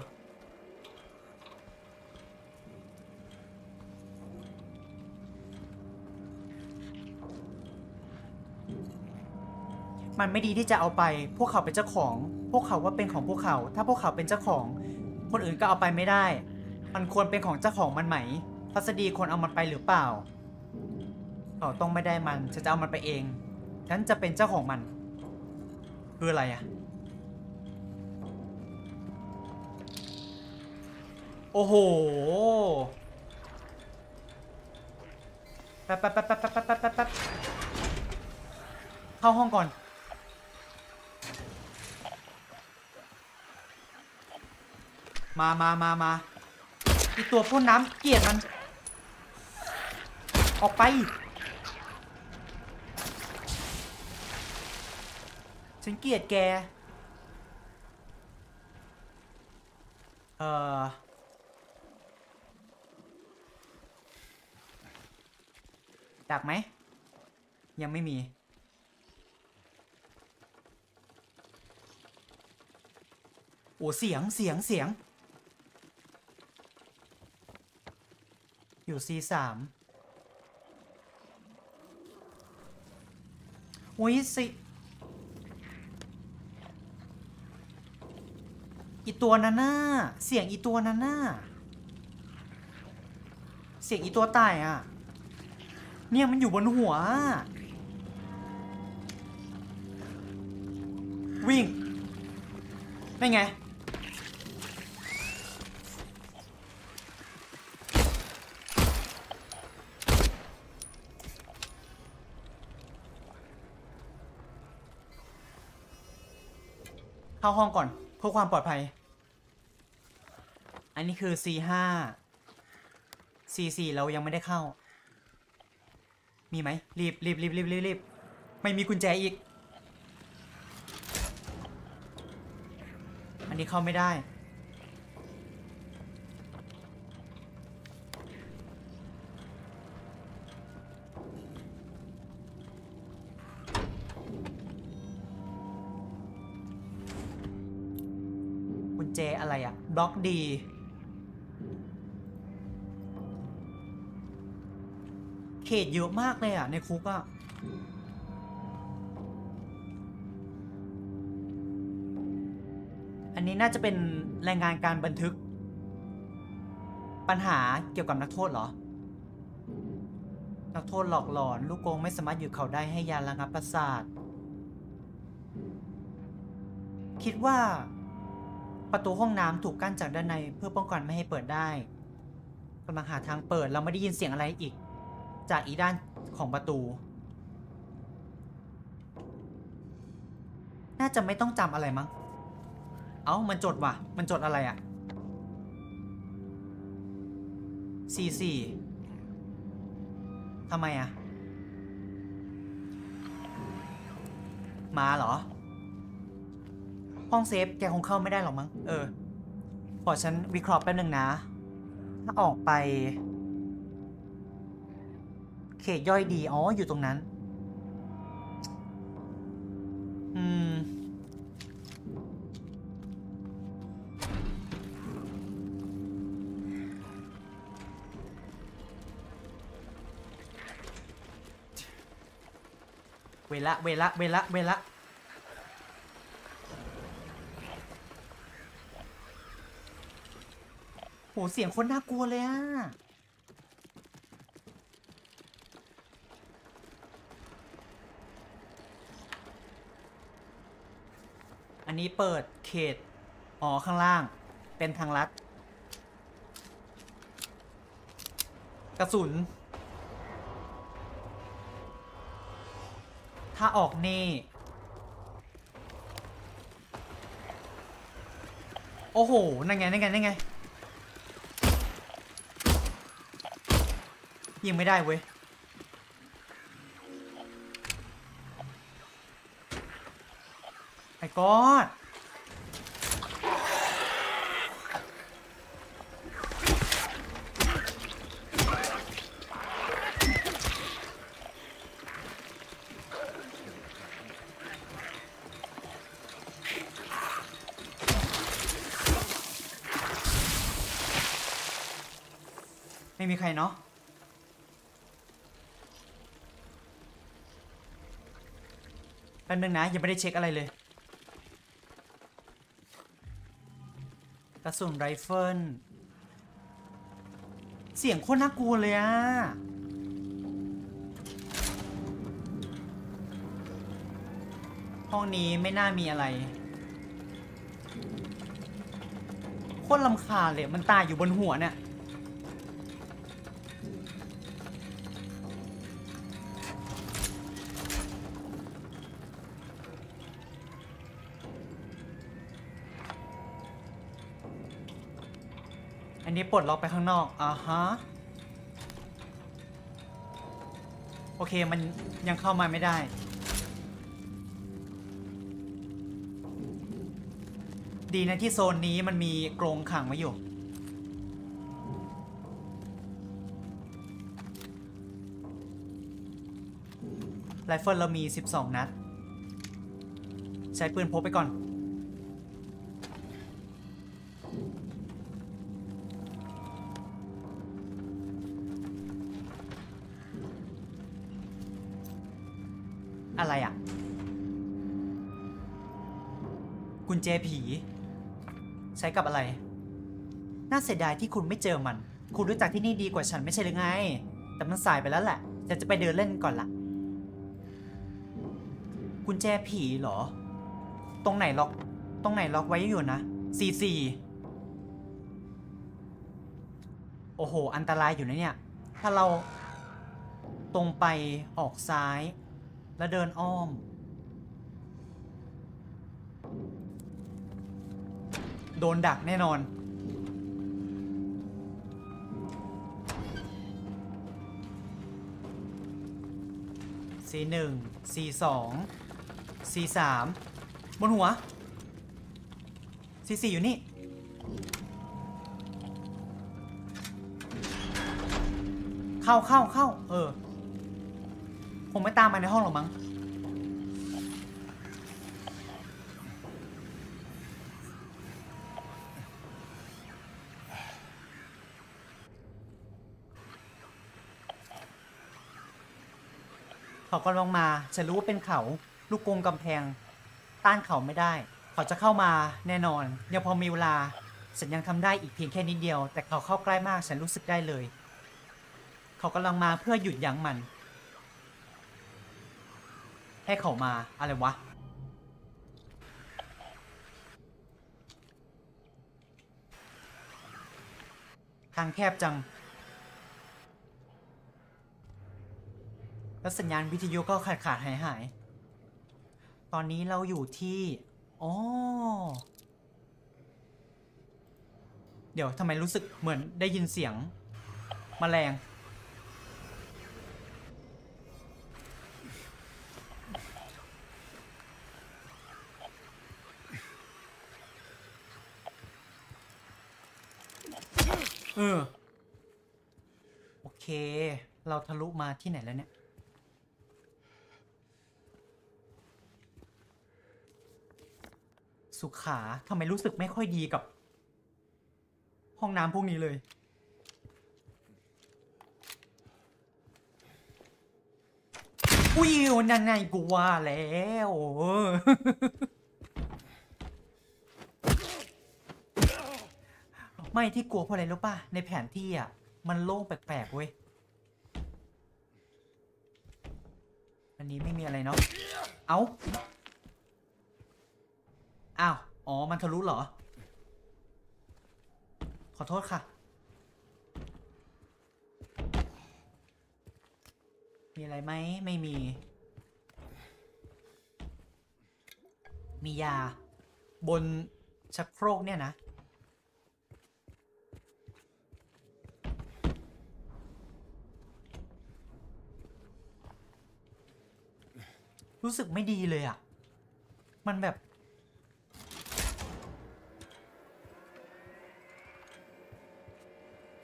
ันไม่ดีที่จะเอาไปพวกเขาเป็นเจ้าของพวกเขาว่าเป็นของพวกเขาถ้าพวกเขาเป็นเจ้าของคนอื่นก็เอาไปไม่ได้มันควรเป็นของเจ้าของมันไหมพัสดีควรเอามันไปหรือเปล่าเขาต้องไม่ได้มันจะเอามันไปเองฉันจะเป็นเจ้าของมันคืออะไรอะโอ้โหแป๊บแป๊บแป๊บแป๊บแป๊บแป๊บแป๊บเข้าห้องก่อนมาอีตัวพ่นน้ำเกลียดมันออกไปฉันเกลียดแกดักไหมยังไม่มีโอ้เสียงอยู่ C3 โอ้ยสิอีตัวนั้นน่ะเสียงอีตัวนั้นน่ะเสียงอีตัวตายอ่ะเนี่ยมันอยู่บนหัววิ่งได้ไงเข้าห้องก่อนเพื่อความปลอดภัยอันนี้คือ C5 C4 เรายังไม่ได้เข้ามีไหมรีบไม่มีกุญแจอีกอันนี้เข้าไม่ได้กุญแจอะไรอะบล็อกดีเขตเยอะมากเลยอ่ะในคุกอ่ะอันนี้น่าจะเป็นรายงานการบันทึกปัญหาเกี่ยวกับนักโทษเหรอนักโทษหลอกหลอนลูกกงไม่สามารถหยุดเขาได้ให้ยาระงับประสาทคิดว่าประตูห้องน้ำถูกกั้นจากด้านในเพื่อป้องกันไม่ให้เปิดได้กำลังหาทางเปิดเราไม่ได้ยินเสียงอะไรอีกจากอีด้านของประตูน่าจะไม่ต้องจำอะไรมั้งเอ้ามันจดว่ะมันจดอะไรอ่ะ C4 ทำไมอ่ะมาเหรอ ห้องเซฟแกคงเข้าไม่ได้หรอกมั้งขอฉันวิเคราะห์แป๊บนึงนะถ้าออกไปเขตย่อยดีอ๋ออยู่ตรงนั้นเวละโหเสียงคนน่ากลัวเลยอ่ะอันนี้เปิดเขตอ๋อข้างล่างเป็นทางลัดกระสุนถ้าออกนี่โอ้โหนั่นไงยิงไม่ได้เว้ยไอ้ก๊อดไม่มีใครเนาะแป๊บนึงนะยังไม่ได้เช็คอะไรเลยกระสุนไรเฟิลเสียงโคตรน่ากลัวเลยอะห้องนี้ไม่น่ามีอะไรโคตรรำคาญเลยมันตายอยู่บนหัวเนี่ยอันนี้ปลดล็อกไปข้างนอกฮะโอเคมันยังเข้ามาไม่ได้ดีนะที่โซนนี้มันมีกรงขังไว้อยู่ไรเฟิลเรามี12นัดใช้ปืนพกไปก่อนอะไรอ่ะกุญแจผีใช้กับอะไรน่าเสียดายที่คุณไม่เจอมันคุณรู้จักที่นี่ดีกว่าฉันไม่ใช่หรือไงแต่มันสายไปแล้วแหละฉันจะไปเดินเล่นก่อนละกุญแจผีเหรอตรงไหนล็อกไว้อยู่นะ44โอ้โหอันตรายอยู่นะเนี่ยถ้าเราตรงไปออกซ้ายแล้วเดินอ้อมโดนดักแน่นอนC1 C2 C3บนหัวC4อยู่นี่เข้าคงไม่ตามมาในห้องหรอกมั้งเขาก็ลงมาจะรู้ว่าเป็นเขาลูกกรงกำแพงต้านเขาไม่ได้เขาจะเข้ามาแน่นอนยังพอมีเวลาฉันยังทำได้อีกเพียงแค่นิดเดียวแต่เขาเข้าใกล้มากฉันรู้สึกได้เลยเขากำลังมาเพื่อหยุดยั้งมันให้เขามาอะไรวะทางแคบจังแล้วสัญญาณวิทยุก็ขาดหายตอนนี้เราอยู่ที่อ๋อเดี๋ยวทำไมรู้สึกเหมือนได้ยินเสียงแมลง เออโอเคเราทะลุมาที่ไหนแล้วเนี่ยสุขาทำไมรู้สึกไม่ค่อยดีกับห้องน้ำพวกนี้เลยอุ้ยนั่นไงกูว่าแล้วไม่ที่กลัวเพราะอะไรรู้ป่ะในแผนที่อ่ะมันโล่งแปลกๆเว้ยอันนี้ไม่มีอะไรเนาะเอ้าอ้าวอ๋อมันทะลุเหรอขอโทษค่ะมีอะไรไหมไม่มีมียาบนชักโครกเนี่ยนะรู้สึกไม่ดีเลยอ่ะมันแบบ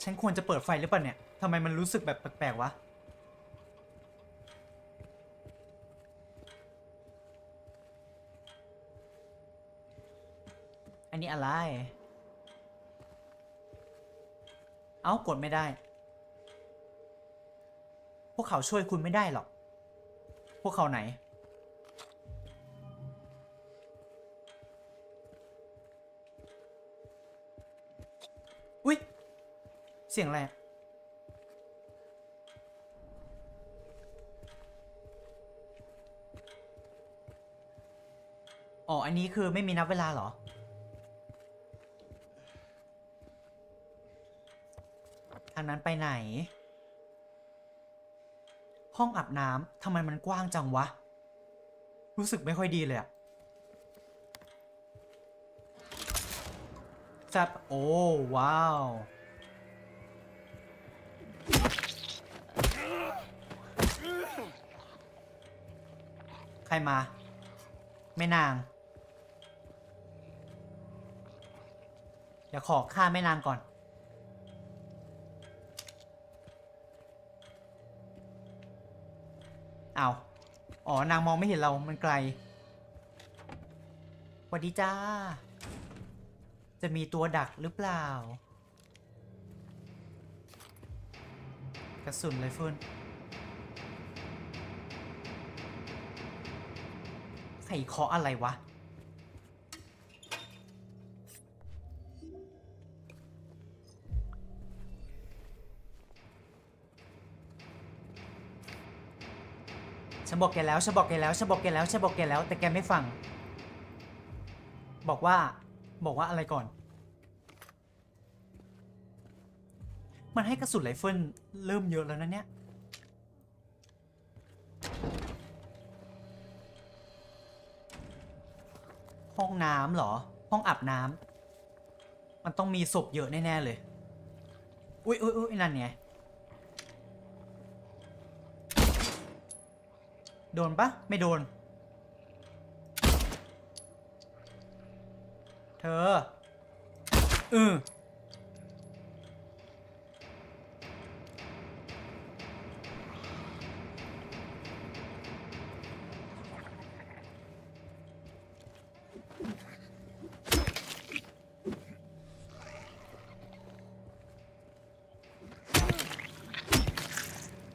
ฉันควรจะเปิดไฟหรือเปล่าเนี่ยทำไมมันรู้สึกแบบแปลกๆวะอันนี้อะไรเอ้ากดไม่ได้พวกเขาช่วยคุณไม่ได้หรอกพวกเขาไหนอุ๊ยเสียงอะไรอ๋ออันนี้คือไม่มีนับเวลาเหรอทางนั้นไปไหนห้องอาบน้ำทำไมมันกว้างจังวะรู้สึกไม่ค่อยดีเลยอะจับโอ้ว้าวใครมาแม่นางเดี๋ยวขอฆ่าแม่นางก่อนเอาอ๋อนางมองไม่เห็นเรามันไกลสวัสดีจ้าจะมีตัวดักหรือเปล่ากระสุนไรเฟิลใครเคาะอะไรวะฉันบอกแกแล้วฉันบอกแกแล้วฉันบอกแกแล้วฉันบอกแกแล้วแต่แกไม่ฟังบอกว่าอะไรก่อนมันให้กระสุนไรเฟิลเริ่มเยอะแล้วนะเนี่ยห้องน้ำเหรอห้องอาบน้ำมันต้องมีศพเยอะแน่ๆเลยอุ๊ยอุ๊ยนั่นไงโดนปะไม่โดนเธอ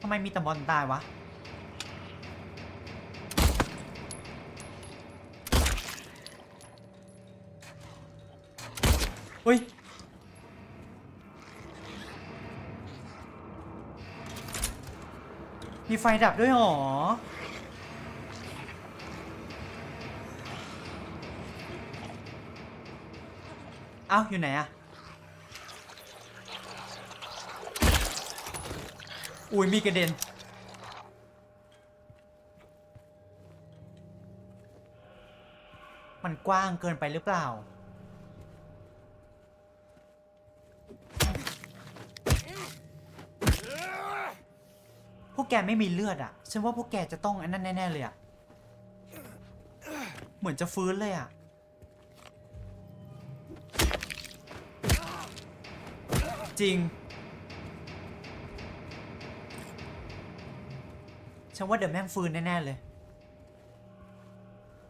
ทำไมมีแต่บอลตายวะอุ้ยมีไฟดับด้วยหรออ้าวอยู่ไหนอะอุ้ยมีกระเด็นมันกว้างเกินไปหรือเปล่าแกไม่มีเลือดอ่ะฉันว่าพวกแกจะต้องอันนั้นแน่ๆเลยอ่ะเหมือนจะฟื้นเลยอ่ะจ ริงๆฉันว่าเดี๋ยวแม่งฟื้นแน่ๆเลย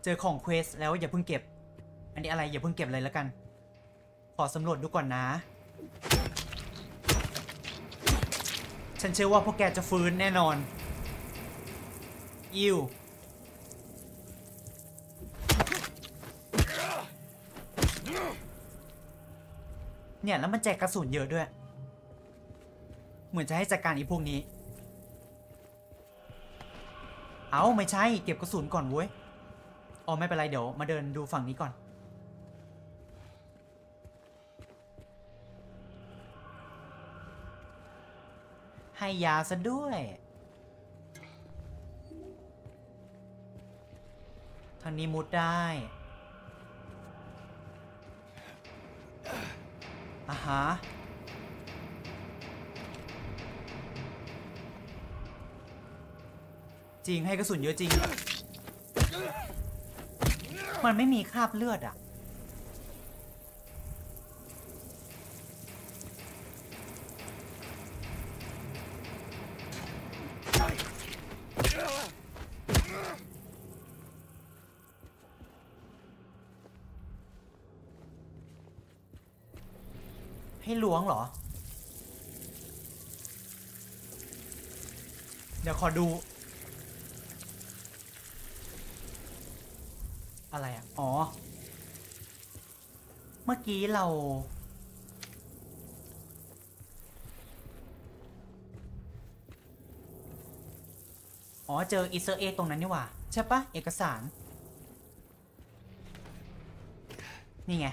เจอของเควสแล้วอย่าเพิ่งเก็บอันนี้อะไรอย่าเพิ่งเก็บเลยแล้วกันขอสำรวจดูก่อนนะฉันเชื่อว่าพวกแกจะฟื้นแน่นอนอิวเนี่ยแล้วมันแจกกระสุนเยอะด้วยเหมือนจะให้จัดการอีพวกนี้เอาไม่ใช่เก็บกระสุนก่อนเว้ยอ๋อไม่เป็นไรเดี๋ยวมาเดินดูฝั่งนี้ก่อนให้ยาซะด้วยทางนี้มุดได้อ่ะฮะจริงให้กระสุนเยอะจริงมันไม่มีคราบเลือดอ่ะให้ล้วงเหรอเดี๋ยวขอดูอะไรอ่ะอ๋อเมื่อกี้เราอ๋อเจออีสเตอร์เอ็กตรงนั้นนี่หว่าใช่ปะเอกสารนี่ไง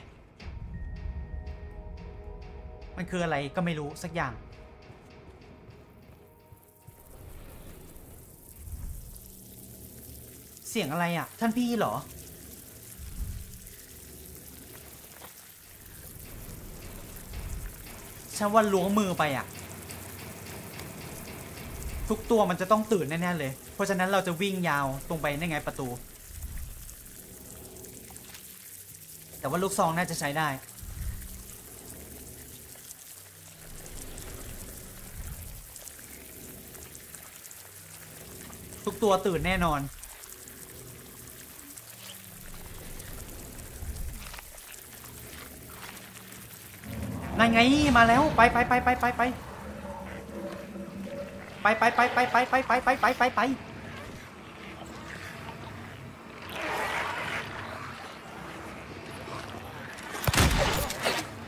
มันคืออะไรก็ไม่รู้สักอย่างเสียงอะไรอ่ะท่านพี่เหรอฉันว่าล้วงมือไปอ่ะทุกตัวมันจะต้องตื่นแน่ๆเลยเพราะฉะนั้นเราจะวิ่งยาวตรงไปได้ไงประตูแต่ว่าลูกซองน่าจะใช้ได้ทุกตัวตื่นแน่นอนนั่นไงมาแล้วไป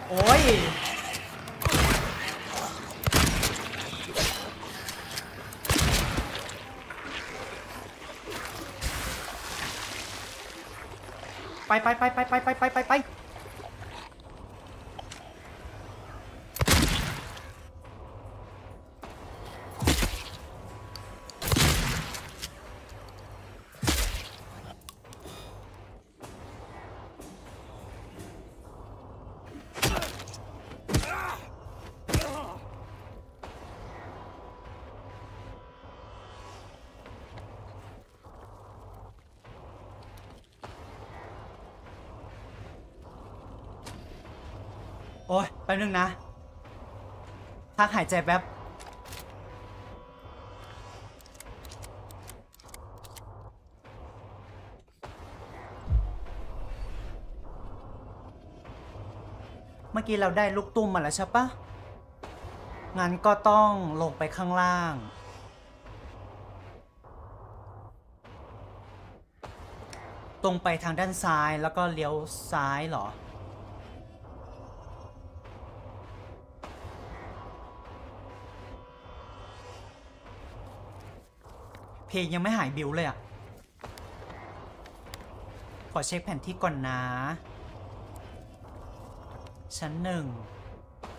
โอ้ยไปโอ้ยแป๊บนึงนะพักหายใจแป๊บเมื่อกี้เราได้ลูกตุ้มมาแล้วใช่ปะงั้นก็ต้องลงไปข้างล่างตรงไปทางด้านซ้ายแล้วก็เลี้ยวซ้ายเหรอเพลงยังไม่หายบิวเลยอ่ะขอเช็คแผนที่ก่อนนะชั้นหนึ่ง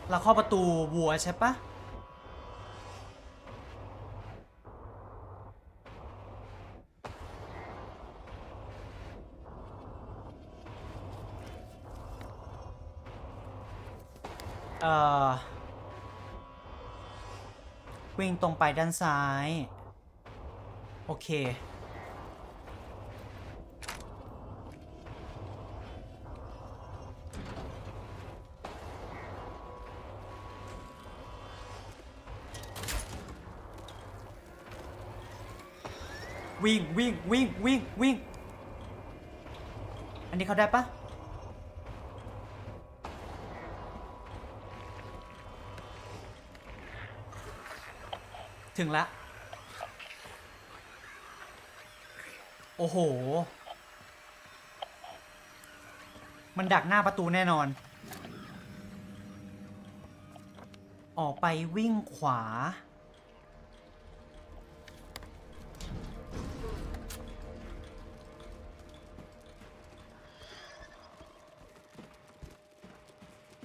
เราเข้าประตูวัวใช่ปะวิ่งตรงไปด้านซ้ายโอเค วิ่งวิ่งวิ่งวิ่งวิ่งอันนี้เขาได้ปะถึงละโอ้โหมันดักหน้าประตูแน่นอนออกไปวิ่งขวา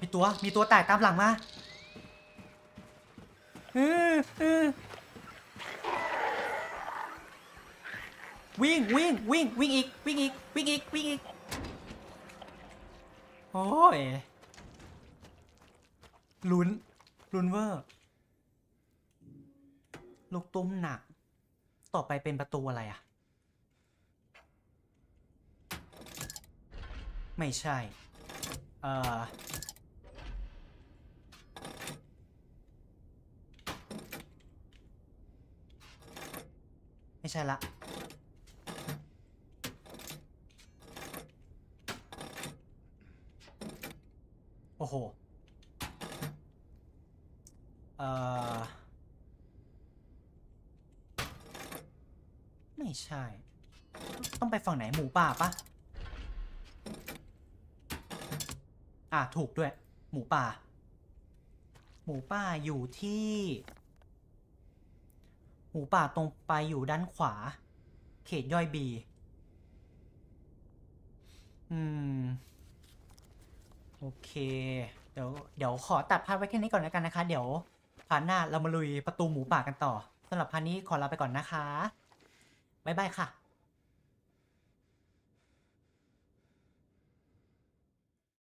มีตัวแตกตามหลังมาวิ่งวิ่งวิ่งวิ่งอีกวิ่งอีกวิ่งอีกวิ่งอีกโอ้ยลุ้นเวอร์ลูกตุ้มหนักต่อไปเป็นประตูอะไรอ่ะไม่ใช่ไม่ใช่ละโอ้โหไม่ใช่ต้องไปฝั่งไหนหมูป่าปะอ่ะถูกด้วยหมูป่าอยู่ที่หมูป่าตรงไปอยู่ด้านขวาเขตย่อยบีโอเคเดี๋ยวขอตัดพาร์ทไว้แค่นี้ก่อนแล้วกันนะคะเดี๋ยวพาร์ทหน้าเรามาลุยประตูหมูป่ากันต่อสำหรับพาร์ทนี้ขอลาไปก่อนนะคะบ๊ายบายค่ะ